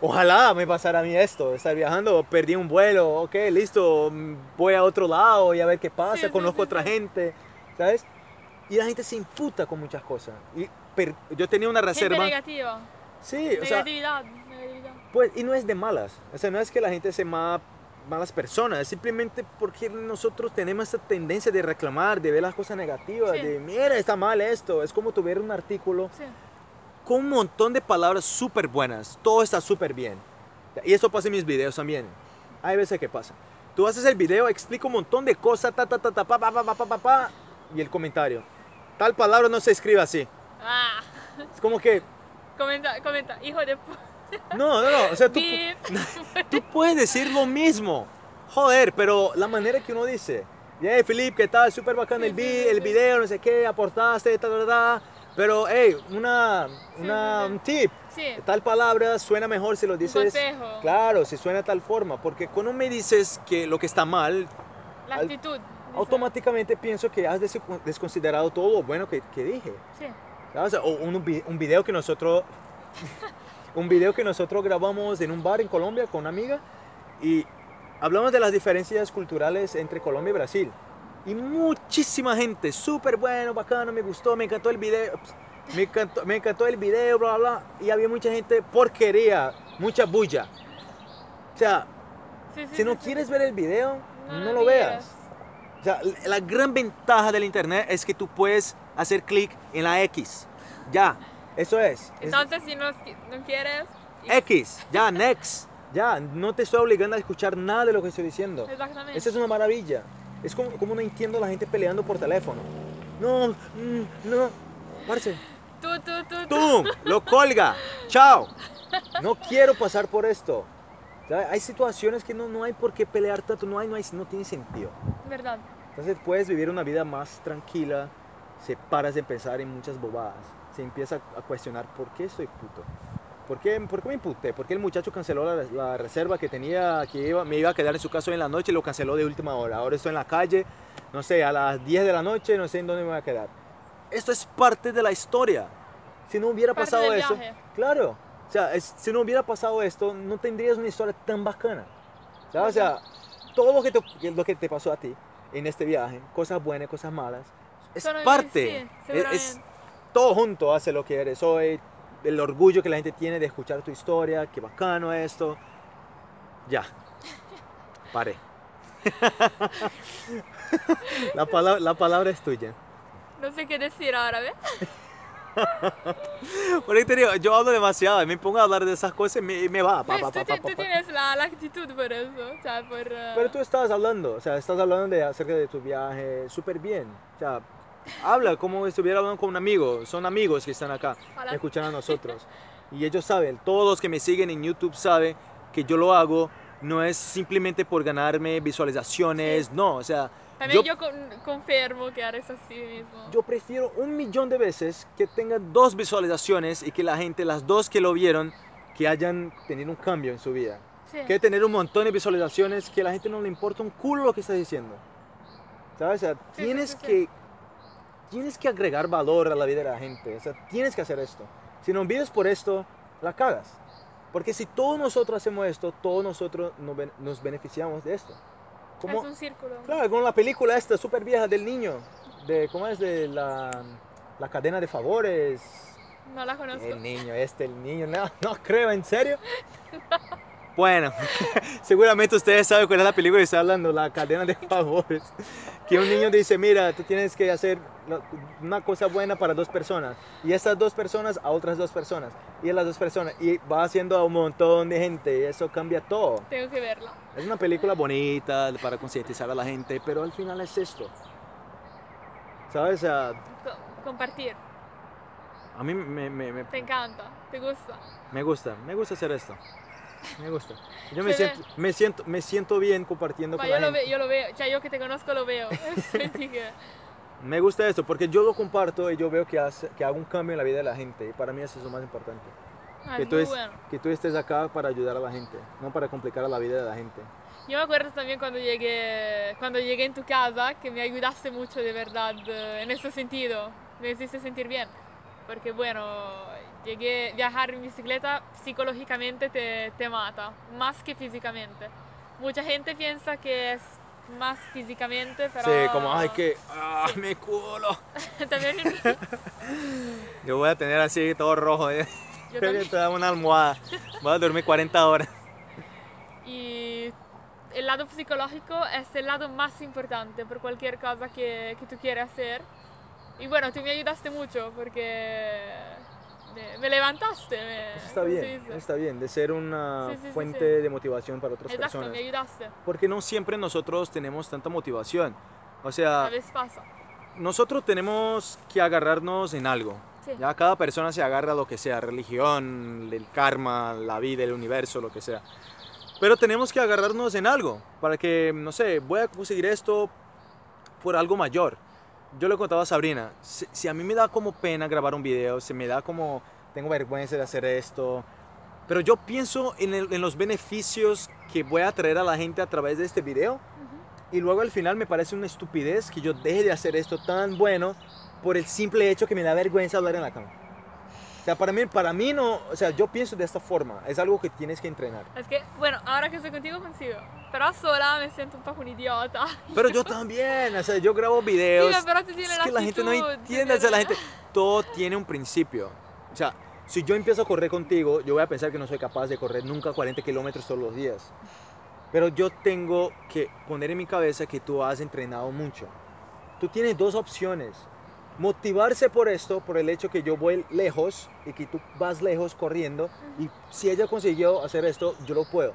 Ojalá me pasara a mí esto, estar viajando, perdí un vuelo, ok, listo, voy a otro lado y a ver qué pasa, conozco otra gente, ¿sabes? Y la gente se imputa con muchas cosas. Y yo tenía una reserva... Gente negativa. Sí, o sea... Negatividad. Pues, y no es de malas, o sea, no es que la gente sea malas personas, es simplemente porque nosotros tenemos esta tendencia de reclamar, de ver las cosas negativas, de mira, está mal esto, es como tuviera un artículo... con un montón de palabras súper buenas, todo está súper bien. Y esto pasa en mis videos también. Hay veces que pasa. Tú haces el video, explica un montón de cosas, y el comentario. Tal palabra no se escribe así. Ah. Es como que... Comenta, hijo de... No, o sea, tú puedes decir lo mismo. Joder, pero la manera que uno dice, Hey, Philipe, ¿qué tal? Súper bacán el video, no sé qué, aportaste, tal, verdad. Pero, hey, un tip. Sí. Tal palabra suena mejor si lo dices. Un consejo. Claro, si suena de tal forma. Porque cuando me dices que lo que está mal... La actitud. Automáticamente pienso que has desconsiderado todo lo bueno que dije. Sí. ¿Sabes? O un video que nosotros... un video que nosotros grabamos en un bar en Colombia con una amiga y... hablamos de las diferencias culturales entre Colombia y Brasil. Y muchísima gente, súper bueno, bacano, me gustó, me encantó el video, me encantó el video, bla, bla, bla. Y había mucha gente, porquería, mucha bulla. O sea, si no quieres ver el video, no lo veas. O sea, la gran ventaja del internet es que tú puedes hacer clic en la X. Ya, eso es. Entonces, si no quieres... X, ya, next. Ya, no te estoy obligando a escuchar nada de lo que estoy diciendo. Exactamente. Esa es una maravilla. Es como no entiendo a la gente peleando por teléfono. No, no, parce. Tú, lo colga. Chao. No quiero pasar por esto. O sea, hay situaciones que no hay por qué pelear tanto, no tiene sentido. Verdad. Entonces puedes vivir una vida más tranquila, se paras de pensar en muchas bobadas, se empieza a cuestionar por qué soy puto. ¿Por qué me imputé? ¿Por qué el muchacho canceló la reserva que tenía, me iba a quedar en su casa hoy en la noche y lo canceló de última hora? Ahora estoy en la calle, no sé, a las 10 de la noche, no sé en dónde me voy a quedar. Esto es parte de la historia. Si no hubiera pasado eso, claro, o sea, si no hubiera pasado esto, no tendrías una historia tan bacana. ¿Sabes? O sea, todo lo que te pasó a ti en este viaje, cosas buenas, cosas malas, es parte. Sí, es todo junto hace lo que eres hoy. El orgullo que la gente tiene de escuchar tu historia, qué bacano esto. Ya, paré. La palabra es tuya. No sé qué decir ahora, ¿ves? Por ahí te digo, yo hablo demasiado, me pongo a hablar de esas cosas y me va. Tú tienes la actitud por eso, o sea, por... Pero tú estás hablando, o sea, estás hablando acerca de tu viaje súper bien, o sea... Habla como si estuviera hablando con un amigo. Son amigos que están acá, que escuchan a nosotros. Y ellos saben, todos los que me siguen en YouTube saben que yo lo hago. No es simplemente por ganarme visualizaciones, sí. No, o sea... También yo confirmo que eres así mismo. Yo prefiero 1.000.000 de veces que tenga 2 visualizaciones y que la gente, las 2 que lo vieron, que hayan tenido un cambio en su vida. Sí. Que tener un montón de visualizaciones que a la gente no le importa un culo lo que estás diciendo. ¿Sabes? O sea, sí, tienes que agregar valor a la vida de la gente, o sea, tienes que hacer esto. Si no vives por esto, la cagas. Porque si todos nosotros hacemos esto, todos nosotros nos beneficiamos de esto. Como, es un círculo. Claro, con la película esta súper vieja del niño, ¿cómo es? De la cadena de favores. No la conozco. El niño, no creo, ¿en serio? No. Bueno, seguramente ustedes saben cuál es la película que está hablando, la cadena de favores. Que un niño dice, mira, tú tienes que hacer una cosa buena para 2 personas. Y esas 2 personas a otras 2 personas. Y a las 2 personas. Y va haciendo a un montón de gente. Y eso cambia todo. Tengo que verla. Es una película bonita para concientizar a la gente. Pero al final es esto. ¿Sabes? Compartir. A mí me... Te encanta, te gusta. Me gusta hacer esto. Me gusta. Yo me siento bien compartiendo con la gente. Yo lo veo, ya yo que te conozco lo veo. Me gusta esto porque yo lo comparto y yo veo que hago un cambio en la vida de la gente. Y para mí eso es lo más importante. Que tú estés acá para ayudar a la gente, no para complicar la vida de la gente. Yo me acuerdo también cuando llegué en tu casa, que me ayudaste mucho de verdad en ese sentido. Me hiciste sentir bien. Porque bueno... Viajar en bicicleta psicológicamente te mata, más que físicamente. Mucha gente piensa que es más físicamente, pero... Sí, como, ay, que... ¡Ah, sí. Mi culo! También... Yo voy a tener así todo rojo. ¿Eh? Yo creo que te da una almohada. Voy a dormir 40 horas. Y el lado psicológico es el lado más importante por cualquier cosa que tú quieras hacer. Y bueno, tú me ayudaste mucho porque... Me levantaste. Está bien, de ser una fuente de motivación para otras personas. Me ayudaste. Porque no siempre nosotros tenemos tanta motivación. O sea, a veces pasa. Nosotros tenemos que agarrarnos en algo. Sí. Ya cada persona se agarra a lo que sea, religión, el karma, la vida, el universo, lo que sea. Pero tenemos que agarrarnos en algo para que, no sé, voy a conseguir esto por algo mayor. Yo le contaba a Sabrina, si a mí me da como pena grabar un video, si me da como, tengo vergüenza de hacer esto, pero yo pienso en los beneficios que voy a traer a la gente a través de este video, y luego al final me parece una estupidez que yo deje de hacer esto tan bueno por el simple hecho que me da vergüenza hablar en la cámara. O sea, para mí no, o sea, yo pienso de esta forma, es algo que tienes que entrenar. Es que, bueno, ahora que estoy contigo, consigo. Pero sola me siento un poco un idiota. Pero yo también, o sea, yo grabo videos. Sí, pero es que la gente no entiende, o sea, la gente, todo tiene un principio. O sea, si yo empiezo a correr contigo, yo voy a pensar que no soy capaz de correr nunca 40 kilómetros todos los días. Pero yo tengo que poner en mi cabeza que tú has entrenado mucho. Tú tienes dos opciones. Motivarse por esto, por el hecho que yo voy lejos y que tú vas lejos corriendo. Y si ella consiguió hacer esto, yo lo puedo.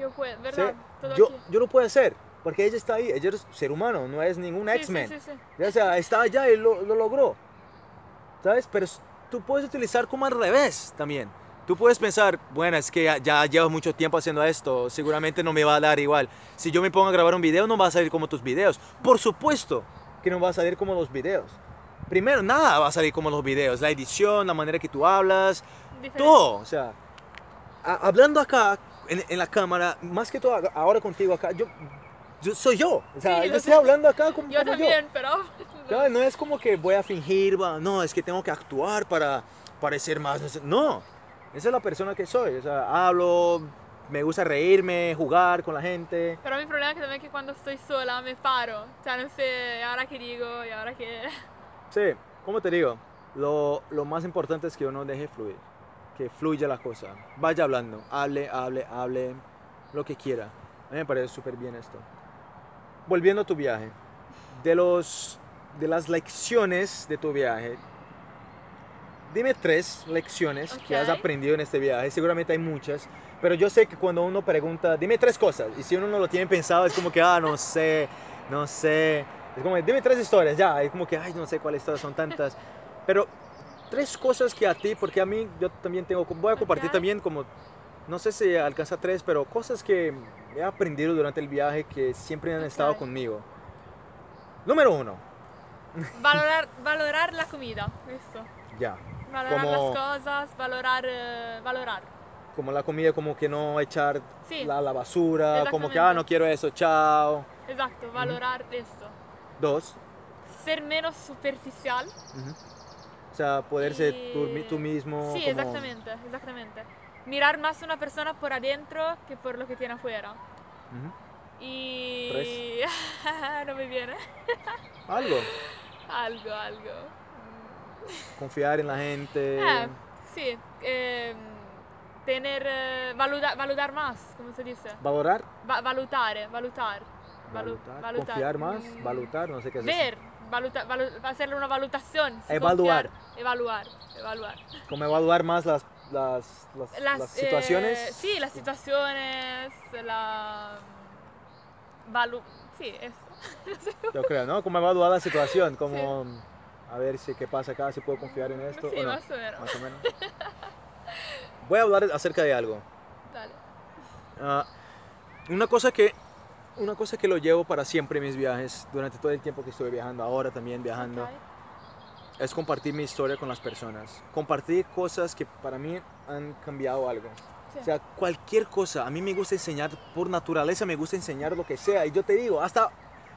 Yo puedo, ¿verdad? Sí, yo lo puedo hacer, porque ella está ahí, ella es ser humano, no es ningún X-Men. Sí. O sea, está allá y lo logró, ¿sabes? Pero tú puedes utilizar como al revés también. Tú puedes pensar, bueno, es que ya llevo mucho tiempo haciendo esto, seguramente no me va a dar igual. Si yo me pongo a grabar un video, no va a salir como tus videos. Por supuesto que no va a salir como los videos. Primero, nada va a salir como los videos. La edición, la manera que tú hablas, todo. O sea, hablando acá, en la cámara, más que todo ahora contigo acá, yo soy yo, o sea, sí, yo estoy hablando acá como yo. Yo también, pero... Claro, no es como que voy a fingir, no, es que tengo que actuar para parecer más, no sé, no, esa es la persona que soy, o sea, hablo, me gusta reírme, jugar con la gente. Pero mi problema es que también que cuando estoy sola me paro, o sea, no sé, ahora qué digo y ahora qué... Sí, como te digo, lo más importante es que uno deje fluir. Que fluya la cosa, vaya hablando, hable, lo que quiera. A mí me parece súper bien esto. Volviendo a tu viaje, de las lecciones de tu viaje, dime 3 lecciones que has aprendido en este viaje. Seguramente hay muchas, pero yo sé que cuando uno pregunta, dime 3 cosas, y si uno no lo tiene pensado, es como que, no sé, es como, dime 3 historias, ya, es como que, ay, no sé cuáles historias son tantas, pero... 3 cosas que a ti, porque a mí yo también tengo, voy a compartir también como, no sé si alcanza 3, pero cosas que he aprendido durante el viaje que siempre han estado conmigo. Número 1. Valorar la comida, esto. Ya. Valorar como, las cosas, valorar. Como la comida, como que no echar la basura, como que, no quiero eso, chao. Exacto, valorar esto. 2. Ser menos superficial. O sea, poder ser tú mismo. Sí, como... exactamente. Mirar más a una persona por adentro que por lo que tiene afuera. Y... 3. No me viene. Algo. Confiar en la gente. Sí. Tener... Valorar más, ¿cómo se dice? ¿Valorar? Valutar. Confiar más, valutar, no sé qué es eso. Ver. Hacerle una valutación. Evaluar. ¿Cómo evaluar más las situaciones? Sí, las situaciones, sí, eso. Yo creo, ¿no? ¿Cómo evaluar la situación? Como a ver si qué pasa acá, si puedo confiar en esto. Sí, o no. Más o menos. Voy a hablar acerca de algo. Dale. Una cosa que lo llevo para siempre en mis viajes, durante todo el tiempo que estuve viajando, ahora también viajando, es compartir mi historia con las personas. Compartir cosas que para mí han cambiado algo. O sea, cualquier cosa. A mí me gusta enseñar, por naturaleza me gusta enseñar lo que sea. Y yo te digo, hasta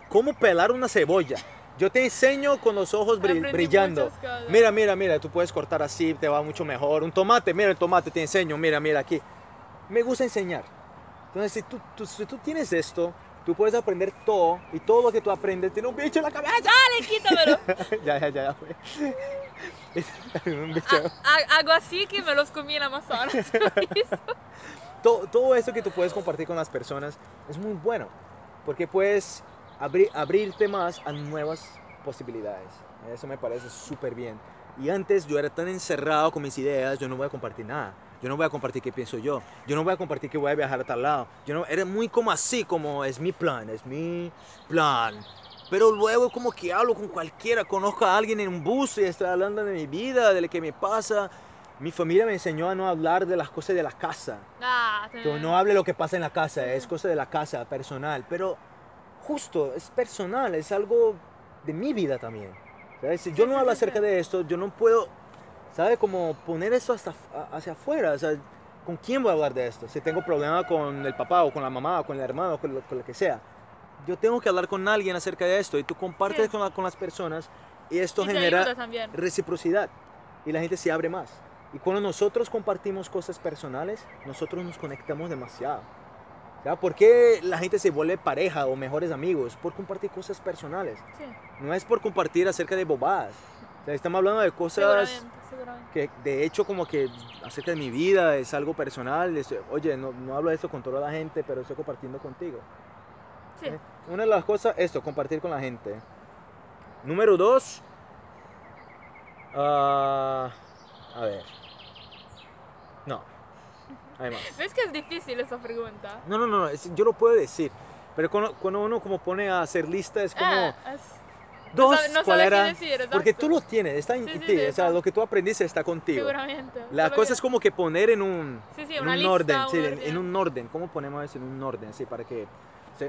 cómo pelar una cebolla. Yo te enseño con los ojos brillando. Mira, tú puedes cortar así, te va mucho mejor. Un tomate, mira el tomate, te enseño, mira aquí. Me gusta enseñar. Entonces, si tú tienes esto... Tú puedes aprender todo, y todo lo que tú aprendes tiene un bicho en la cabeza. ¡Dale, quítamelo! ya. Hago así que me los comí en Amazonas. todo esto que tú puedes compartir con las personas es muy bueno, porque puedes abrirte más a nuevas posibilidades. Eso me parece súper bien. Y antes yo era tan encerrado con mis ideas, yo no voy a compartir nada. Yo no voy a compartir qué pienso yo. Yo no voy a compartir que voy a viajar a tal lado. Yo no, era muy como así, como es mi plan. Pero luego como que hablo con cualquiera, conozco a alguien en un bus y estoy hablando de mi vida, de lo que me pasa. Mi familia me enseñó a no hablar de las cosas de la casa. Que no hable lo que pasa en la casa, es cosa de la casa, personal. Pero justo, es personal, es algo de mi vida también. ¿Sabes? Si yo no hablo acerca de esto, yo no puedo, ¿sabes? Como poner eso hasta, hacia afuera. O sea, ¿con quién voy a hablar de esto? Si tengo problema con el papá, o con la mamá, o con el hermano, o con lo que sea. Yo tengo que hablar con alguien acerca de esto, y tú compartes con las personas, y esto genera reciprocidad, y la gente se abre más. Y cuando nosotros compartimos cosas personales, nosotros nos conectamos demasiado. ¿Ya? ¿Por qué la gente se vuelve pareja o mejores amigos? Por compartir cosas personales. Sí. No es por compartir acerca de bobadas. O sea, estamos hablando de cosas que, de hecho, como que acerca de mi vida, es algo personal. Es, oye, no hablo de esto con toda la gente, pero estoy compartiendo contigo. Sí. Una de las cosas, esto, compartir con la gente. Número dos. A ver. No. Hay más. ¿Ves que es difícil esa pregunta? No. Yo lo puedo decir. Pero cuando uno como pone a hacer lista, es como... no ¿cuál era? Decir, porque tú lo tienes, está en ti. O sea, lo que tú aprendiste está contigo. Seguramente. La cosa es como que poner en un... en un lista, orden. En un orden. ¿Cómo ponemos eso? En un orden, sí, para que... Sí.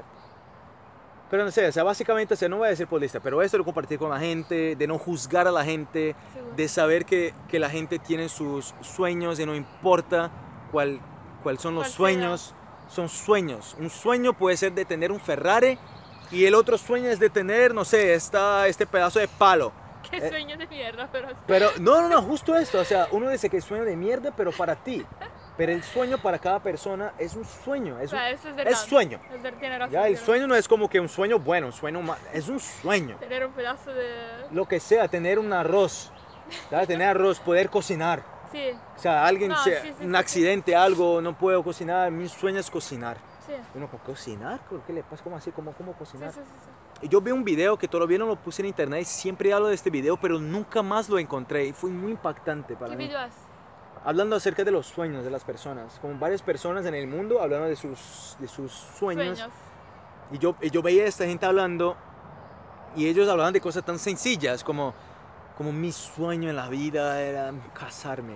Pero no sé, o sea, básicamente, o sea, no voy a decir por lista, pero esto de compartir con la gente, de no juzgar a la gente, de saber que la gente tiene sus sueños y no importa cuál son los sueños, son sueños. Un sueño puede ser de tener un Ferrari y el otro sueño es de tener, no sé, este pedazo de palo. Qué sueño de mierda, pero no, justo esto, o sea, uno dice que es sueño de mierda, pero para ti. Pero el sueño para cada persona es un sueño, es, o sea, eso es, verdad, es sueño. Es verdad, ya, el sueño no es como que un sueño bueno, un sueño malo, es un sueño. Tener un pedazo de... Lo que sea, tener un arroz, ¿sabes? Tener arroz, poder cocinar. Sí. O sea, alguien, un accidente, algo, no puedo cocinar, mi sueño es cocinar. Sí. Uno, ¿cocinar? ¿Por qué le pasa? ¿Cómo así? ¿Cómo cocinar? Sí. Y yo vi un video que todavía no lo puse en internet, y siempre hablo de este video, pero nunca más lo encontré y fue muy impactante para mí. ¿Qué video es? Hablando acerca de los sueños de las personas, como varias personas en el mundo hablando de sus sueños. Y yo veía a esta gente hablando, y ellos hablaban de cosas tan sencillas como mi sueño en la vida era casarme.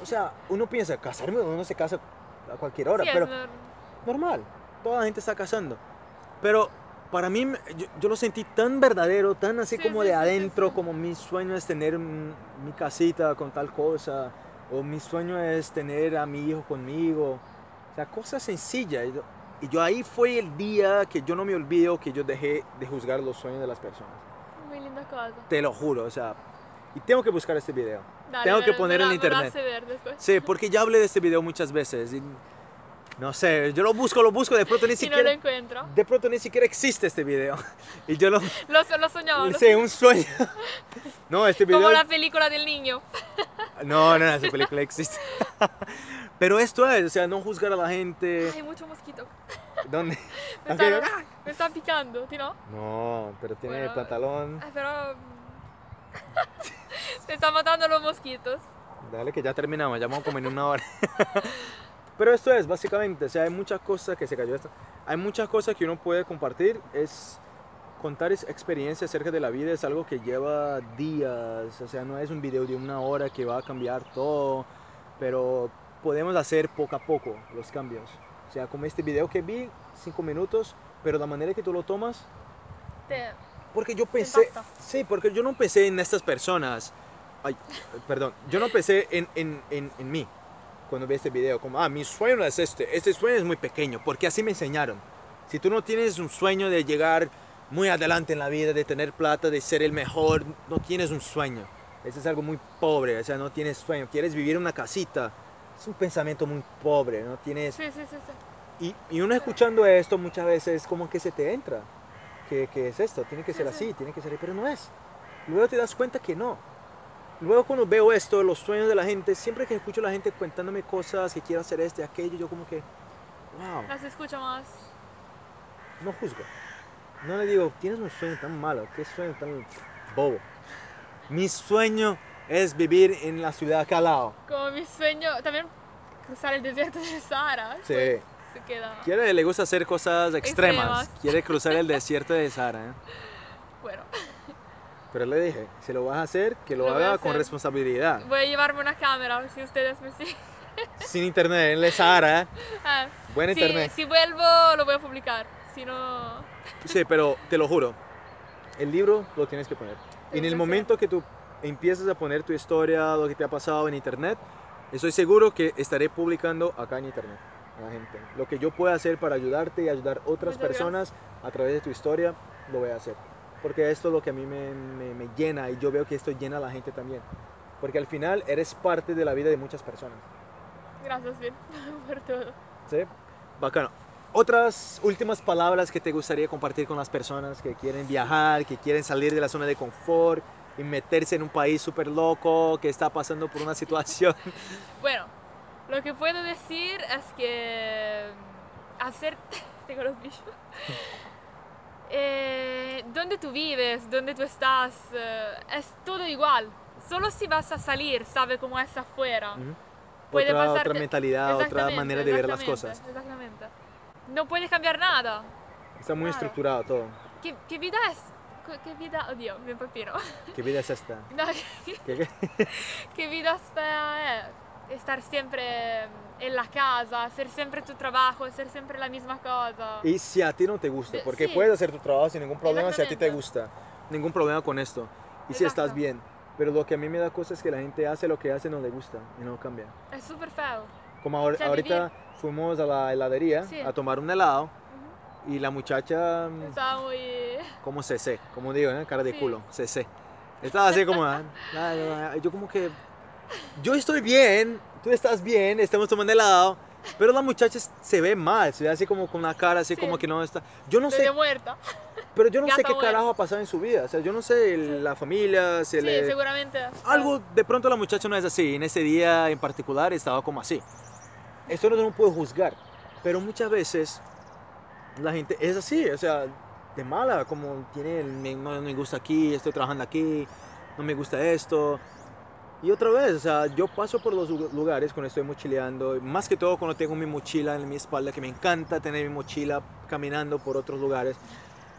O sea, uno piensa, casarme, uno se casa a cualquier hora, pero normal, toda la gente está casando. Pero para mí, yo lo sentí tan verdadero, tan así como de adentro, como mi sueño es tener mi casita con tal cosa, o mi sueño es tener a mi hijo conmigo, o sea, cosas sencillas. Y yo ahí fue el día que yo no me olvido que yo dejé de juzgar los sueños de las personas. Muy linda cosa. Te lo juro, o sea, y tengo que buscar este video. Dale, tengo que ponerlo en internet. Sí, porque ya hablé de este video muchas veces. Y, no sé, yo lo busco, de pronto ni siquiera... no lo encuentro. De pronto ni siquiera existe este video. Y yo lo soñaba. Sí, un sueño. No, este video... como la película del niño. No, esa película existe. Pero esto es, o sea, no juzgar a la gente. Hay mucho mosquito. ¿Dónde? Me están picando, ¿sí no? No, pero tiene el pantalón. Pero... me están matando los mosquitos. Dale que ya terminamos, ya vamos como en una hora. Pero esto es, básicamente, o sea, hay muchas cosas que se cayó esto. Hay muchas cosas que uno puede compartir, es contar experiencias acerca de la vida, es algo que lleva días, o sea, no es un video de una hora que va a cambiar todo, pero podemos hacer poco a poco los cambios. O sea, como este video que vi, 5 minutos, pero la manera que tú lo tomas... porque yo pensé... sí, porque yo no pensé en estas personas. Ay, perdón, yo no pensé en mí. Cuando ve este video, como, mi sueño es este sueño es muy pequeño, porque así me enseñaron. Si tú no tienes un sueño de llegar muy adelante en la vida, de tener plata, de ser el mejor, no tienes un sueño. Eso es algo muy pobre, o sea, no tienes sueño. Quieres vivir en una casita, es un pensamiento muy pobre, no tienes... Sí. Y uno escuchando esto muchas veces como que se te entra, que es esto, tiene que ser así, tiene que ser, pero no es. Luego te das cuenta que no. Luego cuando veo esto, los sueños de la gente, siempre que escucho a la gente contándome cosas, que quiero hacer aquello, yo como que, wow. Las escucho más. No juzgo. No le digo, tienes un sueño tan malo, qué sueño tan bobo. Mi sueño es vivir en la ciudad acá al lado. Como mi sueño, también cruzar el desierto de Sahara. Sí. Pues, se queda. Le gusta hacer cosas extremas. Quiere cruzar el desierto de Sahara. Bueno. Pero le dije, si lo vas a hacer, que lo haga con responsabilidad. Voy a llevarme una cámara, si ustedes me siguen. Sin internet, en el Sahara. Buen internet. Si vuelvo, lo voy a publicar. si no... Sí, pero te lo juro, el libro lo tienes que poner. En el momento que tú empiezas a poner tu historia, lo que te ha pasado en internet, estoy seguro que estaré publicando acá en internet a la gente. Lo que yo pueda hacer para ayudarte y ayudar a otras personas a través de tu historia, lo voy a hacer. Porque esto es lo que a mí me llena, y yo veo que esto llena a la gente también. Porque al final eres parte de la vida de muchas personas. Gracias, Bill, por todo. Sí, bacano. Otras últimas palabras que te gustaría compartir con las personas que quieren viajar, que quieren salir de la zona de confort y meterse en un país súper loco que está pasando por una situación. Bueno, lo que puedo decir es que hacer... Tengo los bichos. Donde tú vives, donde tú estás, es todo igual. Solo si vas a salir, sabes cómo es afuera. Puede pasar otra mentalidad, otra manera de ver las cosas. Exactamente. No puedes cambiar nada. Está muy estructurado todo. ¿Qué vida es? ¿Qué vida? Oh, Dios, me empapiro. ¿Qué vida es esta? No, ¿Qué vida es para estar siempre en la casa, hacer siempre tu trabajo, hacer siempre la misma cosa? Y si a ti no te gusta, porque puedes hacer tu trabajo sin ningún problema si a ti te gusta. Ningún problema con esto. Y si estás bien. Pero lo que a mí me da cosa es que la gente hace lo que hace, no le gusta y no cambia. Es súper feo. Como ahora, ahorita fuimos a la heladería a tomar un helado y la muchacha... Estaba muy... Como cc, como digo, ¿eh? Cara de culo, cc. Estaba así como... Yo como que... Yo estoy bien, tú estás bien, estamos tomando helado, pero la muchacha se ve mal, se ve así como con una cara así como que no está... Yo no sé... muerta. Pero yo no sé qué carajo ha pasado en su vida, o sea, yo no sé, la familia, se le... Sí, seguramente. Algo, de pronto la muchacha no es así, en ese día en particular estaba como así. Esto no lo puedo juzgar, pero muchas veces la gente es así, o sea, de mala, como tiene, no me gusta aquí, estoy trabajando aquí, no me gusta esto. Y otra vez, o sea, yo paso por los lugares cuando estoy mochileando, más que todo cuando tengo mi mochila en mi espalda, que me encanta tener mi mochila caminando por otros lugares.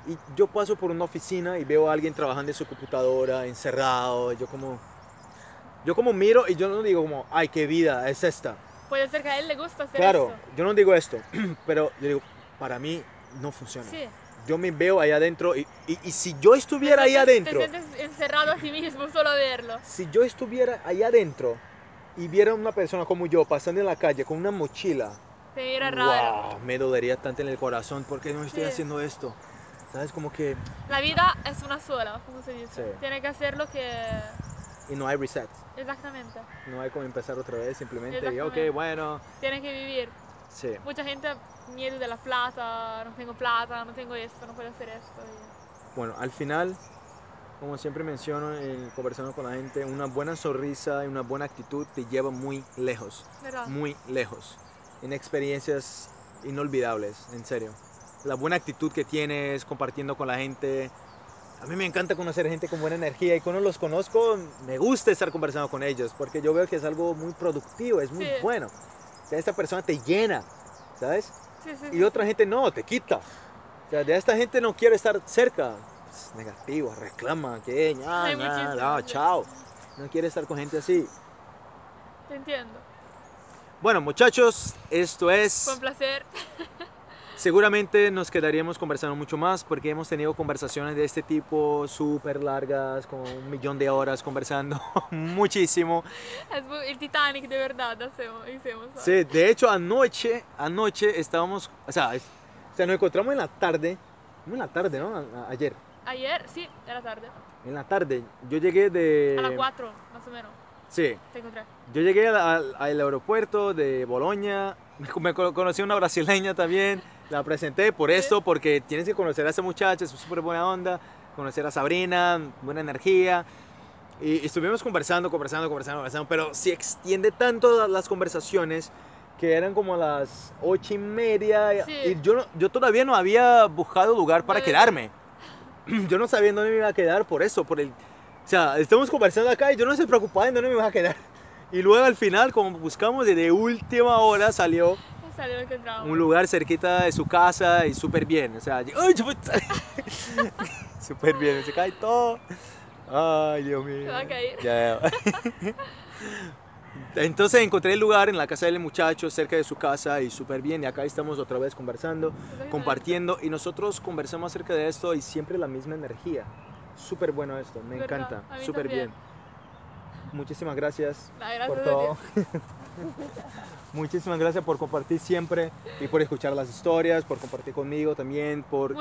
Y yo paso por una oficina y veo a alguien trabajando en su computadora, encerrado, y yo como miro y yo no digo como, ay, qué vida es esta. Puede ser que a él le gusta hacer esto. Claro, yo no digo esto, pero yo digo, para mí no funciona. Sí. Yo me veo ahí adentro y si yo estuviera ahí adentro... Te sientes encerrado a ti mismo solo verlo. Si yo estuviera ahí adentro y viera a una persona como yo pasando en la calle con una mochila... Te mira raro. Wow, me dolería tanto en el corazón porque no estoy haciendo esto. ¿Sabes? Como que... La vida es una sola, como se dice. Sí. Tienes que hacer lo que... Y no hay reset. Exactamente. No hay como empezar otra vez, simplemente, y, ok, bueno... Tienes que vivir. Sí. Mucha gente miedo de la plata, no tengo esto, no puedo hacer esto. Y... Bueno, al final, como siempre menciono, conversando con la gente, una buena sonrisa y una buena actitud te lleva muy lejos. ¿Verdad? Muy lejos. En experiencias inolvidables, en serio. La buena actitud que tienes compartiendo con la gente. A mí me encanta conocer gente con buena energía, y cuando los conozco me gusta estar conversando con ellos porque yo veo que es algo muy productivo, es muy bueno. O sea, esta persona te llena, ¿sabes? Sí, sí, y otra gente no, te quita. O sea, de esta gente no quiero estar cerca. Es negativo, reclama, que chao. No quiero estar con gente así. Te entiendo. Bueno, muchachos, esto es... Con placer. Seguramente nos quedaríamos conversando mucho más porque hemos tenido conversaciones de este tipo súper largas, con 1.000.000 de horas conversando muchísimo. Es el Titanic, de verdad, hicimos. Sí, de hecho anoche estábamos, nos encontramos en la tarde, ¿no? Ayer. Ayer, sí, en la tarde. En la tarde, yo llegué de... A las 4, más o menos. Sí. Te encontré. Yo llegué al aeropuerto de Bolonia, me conocí una brasileña también. La presenté por esto, porque tienes que conocer a esa muchacha, es súper buena onda, conocer a Sabrina, buena energía. Y estuvimos conversando, pero se extiende tanto las conversaciones que eran como a las 8:30 y yo todavía no había buscado lugar para quedarme. Yo no sabía dónde me iba a quedar por eso, estamos conversando acá y yo no estoy preocupada en dónde me iba a quedar. Y luego al final, como buscamos, de última hora salió un lugar cerquita de su casa y súper bien, súper bien, se cae todo. Ay, Dios mío. Se va a caer. Entonces encontré el lugar en la casa del muchacho, cerca de su casa, y súper bien. Y acá estamos otra vez conversando, compartiendo, y nosotros conversamos acerca de esto y siempre la misma energía. Súper bueno esto, me encanta, súper bien. Muchísimas gracias, por todo. Muchísimas gracias por compartir siempre y por escuchar las historias, por compartir conmigo también, por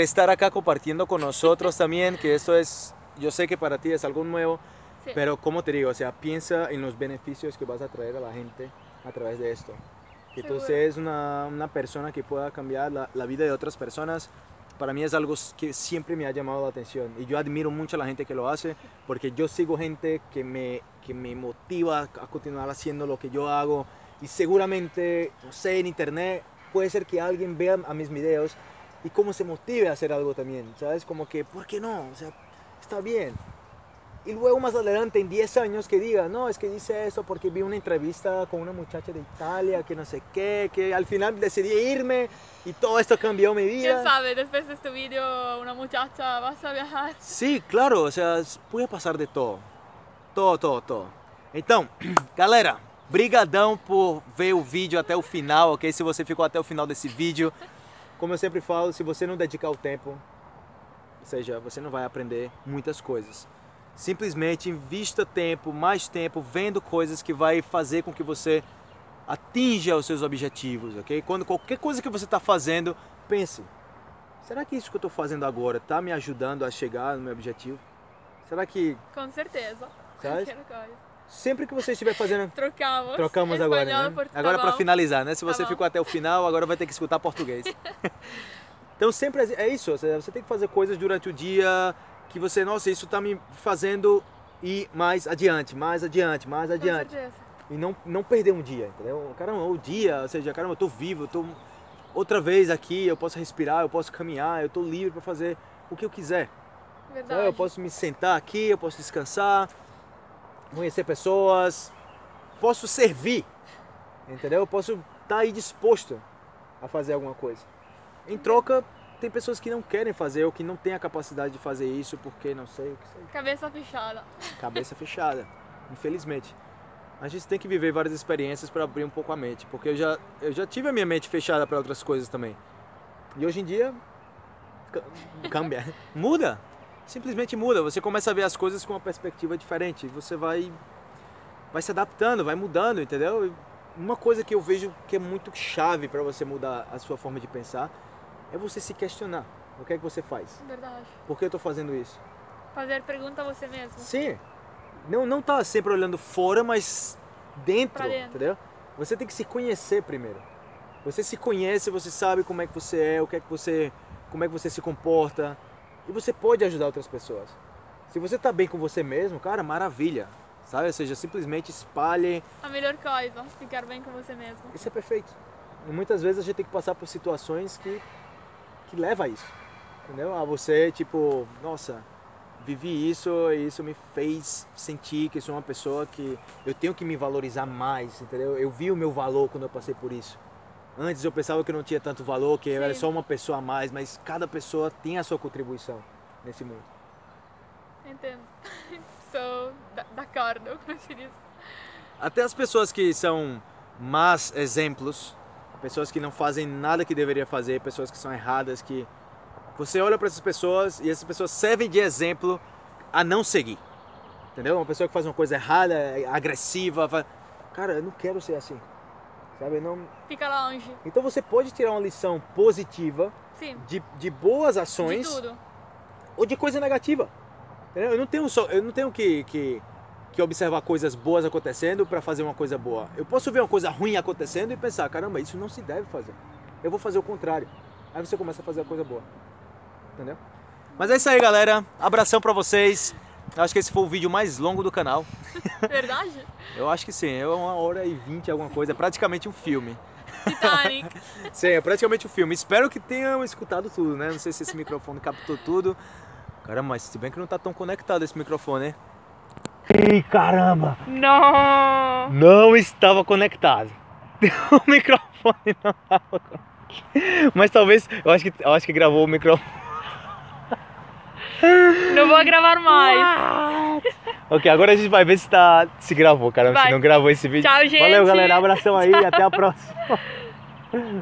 estar acá compartiendo con nosotros también, que esto es, yo sé que para ti es algo nuevo. Sí. Pero, ¿cómo te digo? O sea, piensa en los beneficios que vas a traer a la gente a través de esto. Que tú seas una persona que pueda cambiar la vida de otras personas. Para mí es algo que siempre me ha llamado la atención. Y yo admiro mucho a la gente que lo hace, porque yo sigo gente que me motiva a continuar haciendo lo que yo hago. Y seguramente, no sé, en internet puede ser que alguien vea a mis videos y cómo se motive a hacer algo también, ¿sabes? Como que, ¿por qué no? O sea, está bien. Y luego más adelante, en 10 años, que diga, no, es que dice eso porque vi una entrevista con una muchacha de Italia, que no sé qué, que al final decidí irme y todo esto cambió mi vida. ¿Quién sabe? Después de este video, una muchacha, vas a viajar. Sí, claro, o sea, puede pasar de todo. Todo, todo, todo. Então, galera, brigadão por ver o vídeo até o final, ok? Se você ficou até o final desse vídeo, como eu sempre falo, se você não dedicar o tempo, ou seja, você não vai aprender muitas coisas. Simplesmente invista tempo, mais tempo, vendo coisas que vai fazer com que você atinja os seus objetivos, ok? Quando qualquer coisa que você está fazendo, pense, será que isso que eu estou fazendo agora está me ajudando a chegar no meu objetivo? Será que... Com certeza, qualquer coisa. Sempre que você estiver fazendo... Trocamos agora, né? Agora para finalizar, né? Se você ficou até o final, agora vai ter que escutar português. Então sempre é isso, você tem que fazer coisas durante o dia... que você, nossa, isso está me fazendo ir mais adiante, mais adiante, mais adiante. E não perder um dia, entendeu? Caramba, o dia, ou seja, caramba, eu tô vivo, eu tô outra vez aqui, eu posso respirar, eu posso caminhar, eu tô livre para fazer o que eu quiser. Verdade. Então, eu posso me sentar aqui, eu posso descansar, conhecer pessoas, posso servir, entendeu? Eu posso estar aí disposto a fazer alguma coisa. Em troca... tem pessoas que não querem fazer ou que não tem a capacidade de fazer isso porque não sei o que seja. Cabeça fechada. Cabeça fechada, infelizmente. A gente tem que viver várias experiências para abrir um pouco a mente, porque eu já tive a minha mente fechada para outras coisas também. E hoje em dia cambia, muda, simplesmente muda. Você começa a ver as coisas com uma perspectiva diferente, você vai se adaptando, vai mudando, entendeu? E uma coisa que eu vejo que é muito chave para você mudar a sua forma de pensar é você se questionar. O que é que você faz? Verdade. Por que eu estou fazendo isso? Fazer pergunta a você mesmo. Sim. Não tá sempre olhando fora, mas dentro, entendeu? Você tem que se conhecer primeiro. Você se conhece, você sabe como é que você é, o que é que você, como é que você se comporta, e você pode ajudar outras pessoas. Se você tá bem com você mesmo, cara, maravilha. Sabe? Ou seja, simplesmente espalhe. A melhor coisa, ficar bem com você mesmo. Isso é perfeito. E muitas vezes a gente tem que passar por situações que leva a isso, entendeu? A você, tipo, nossa, vivi isso e isso me fez sentir que sou uma pessoa que eu tenho que me valorizar mais, entendeu? Eu vi o meu valor quando eu passei por isso. Antes eu pensava que eu não tinha tanto valor, que eu era só uma pessoa a mais, mas cada pessoa tem a sua contribuição nesse mundo. Entendo. Sou de acordo com isso. Até as pessoas que são más exemplos, pessoas que não fazem nada que deveria fazer, pessoas que são erradas, que você olha para essas pessoas e essas pessoas servem de exemplo a não seguir, entendeu? Uma pessoa que faz uma coisa errada, agressiva, faz... cara, eu não quero ser assim, sabe? Não... Fica longe. Então você pode tirar uma lição positiva de boas ações, de tudo, ou de coisa negativa, entendeu? Eu não tenho que observar coisas boas acontecendo para fazer uma coisa boa. Eu posso ver uma coisa ruim acontecendo e pensar, caramba, isso não se deve fazer. Eu vou fazer o contrário. Aí você começa a fazer a coisa boa. Entendeu? Mas é isso aí, galera. Abração para vocês. Eu acho que esse foi o vídeo mais longo do canal. Verdade? Eu acho que sim. É 1h20 alguma coisa. É praticamente um filme. Titanic. Sim, é praticamente um filme. Espero que tenham escutado tudo, né? Não sei se esse microfone captou tudo. Caramba, mas se bem que não tá tão conectado esse microfone, né? ¡Ey, caramba! ¡No! No estaba conectado. O microfone no estaba conectado. Mas talvez, eu acho que gravou o microfone. No voy a grabar más. Ok, agora a gente vai ver se tá, se gravou, caramba, se não gravou esse vídeo. Tchau, gente. Valeu, galera. Abração aí e até a próxima.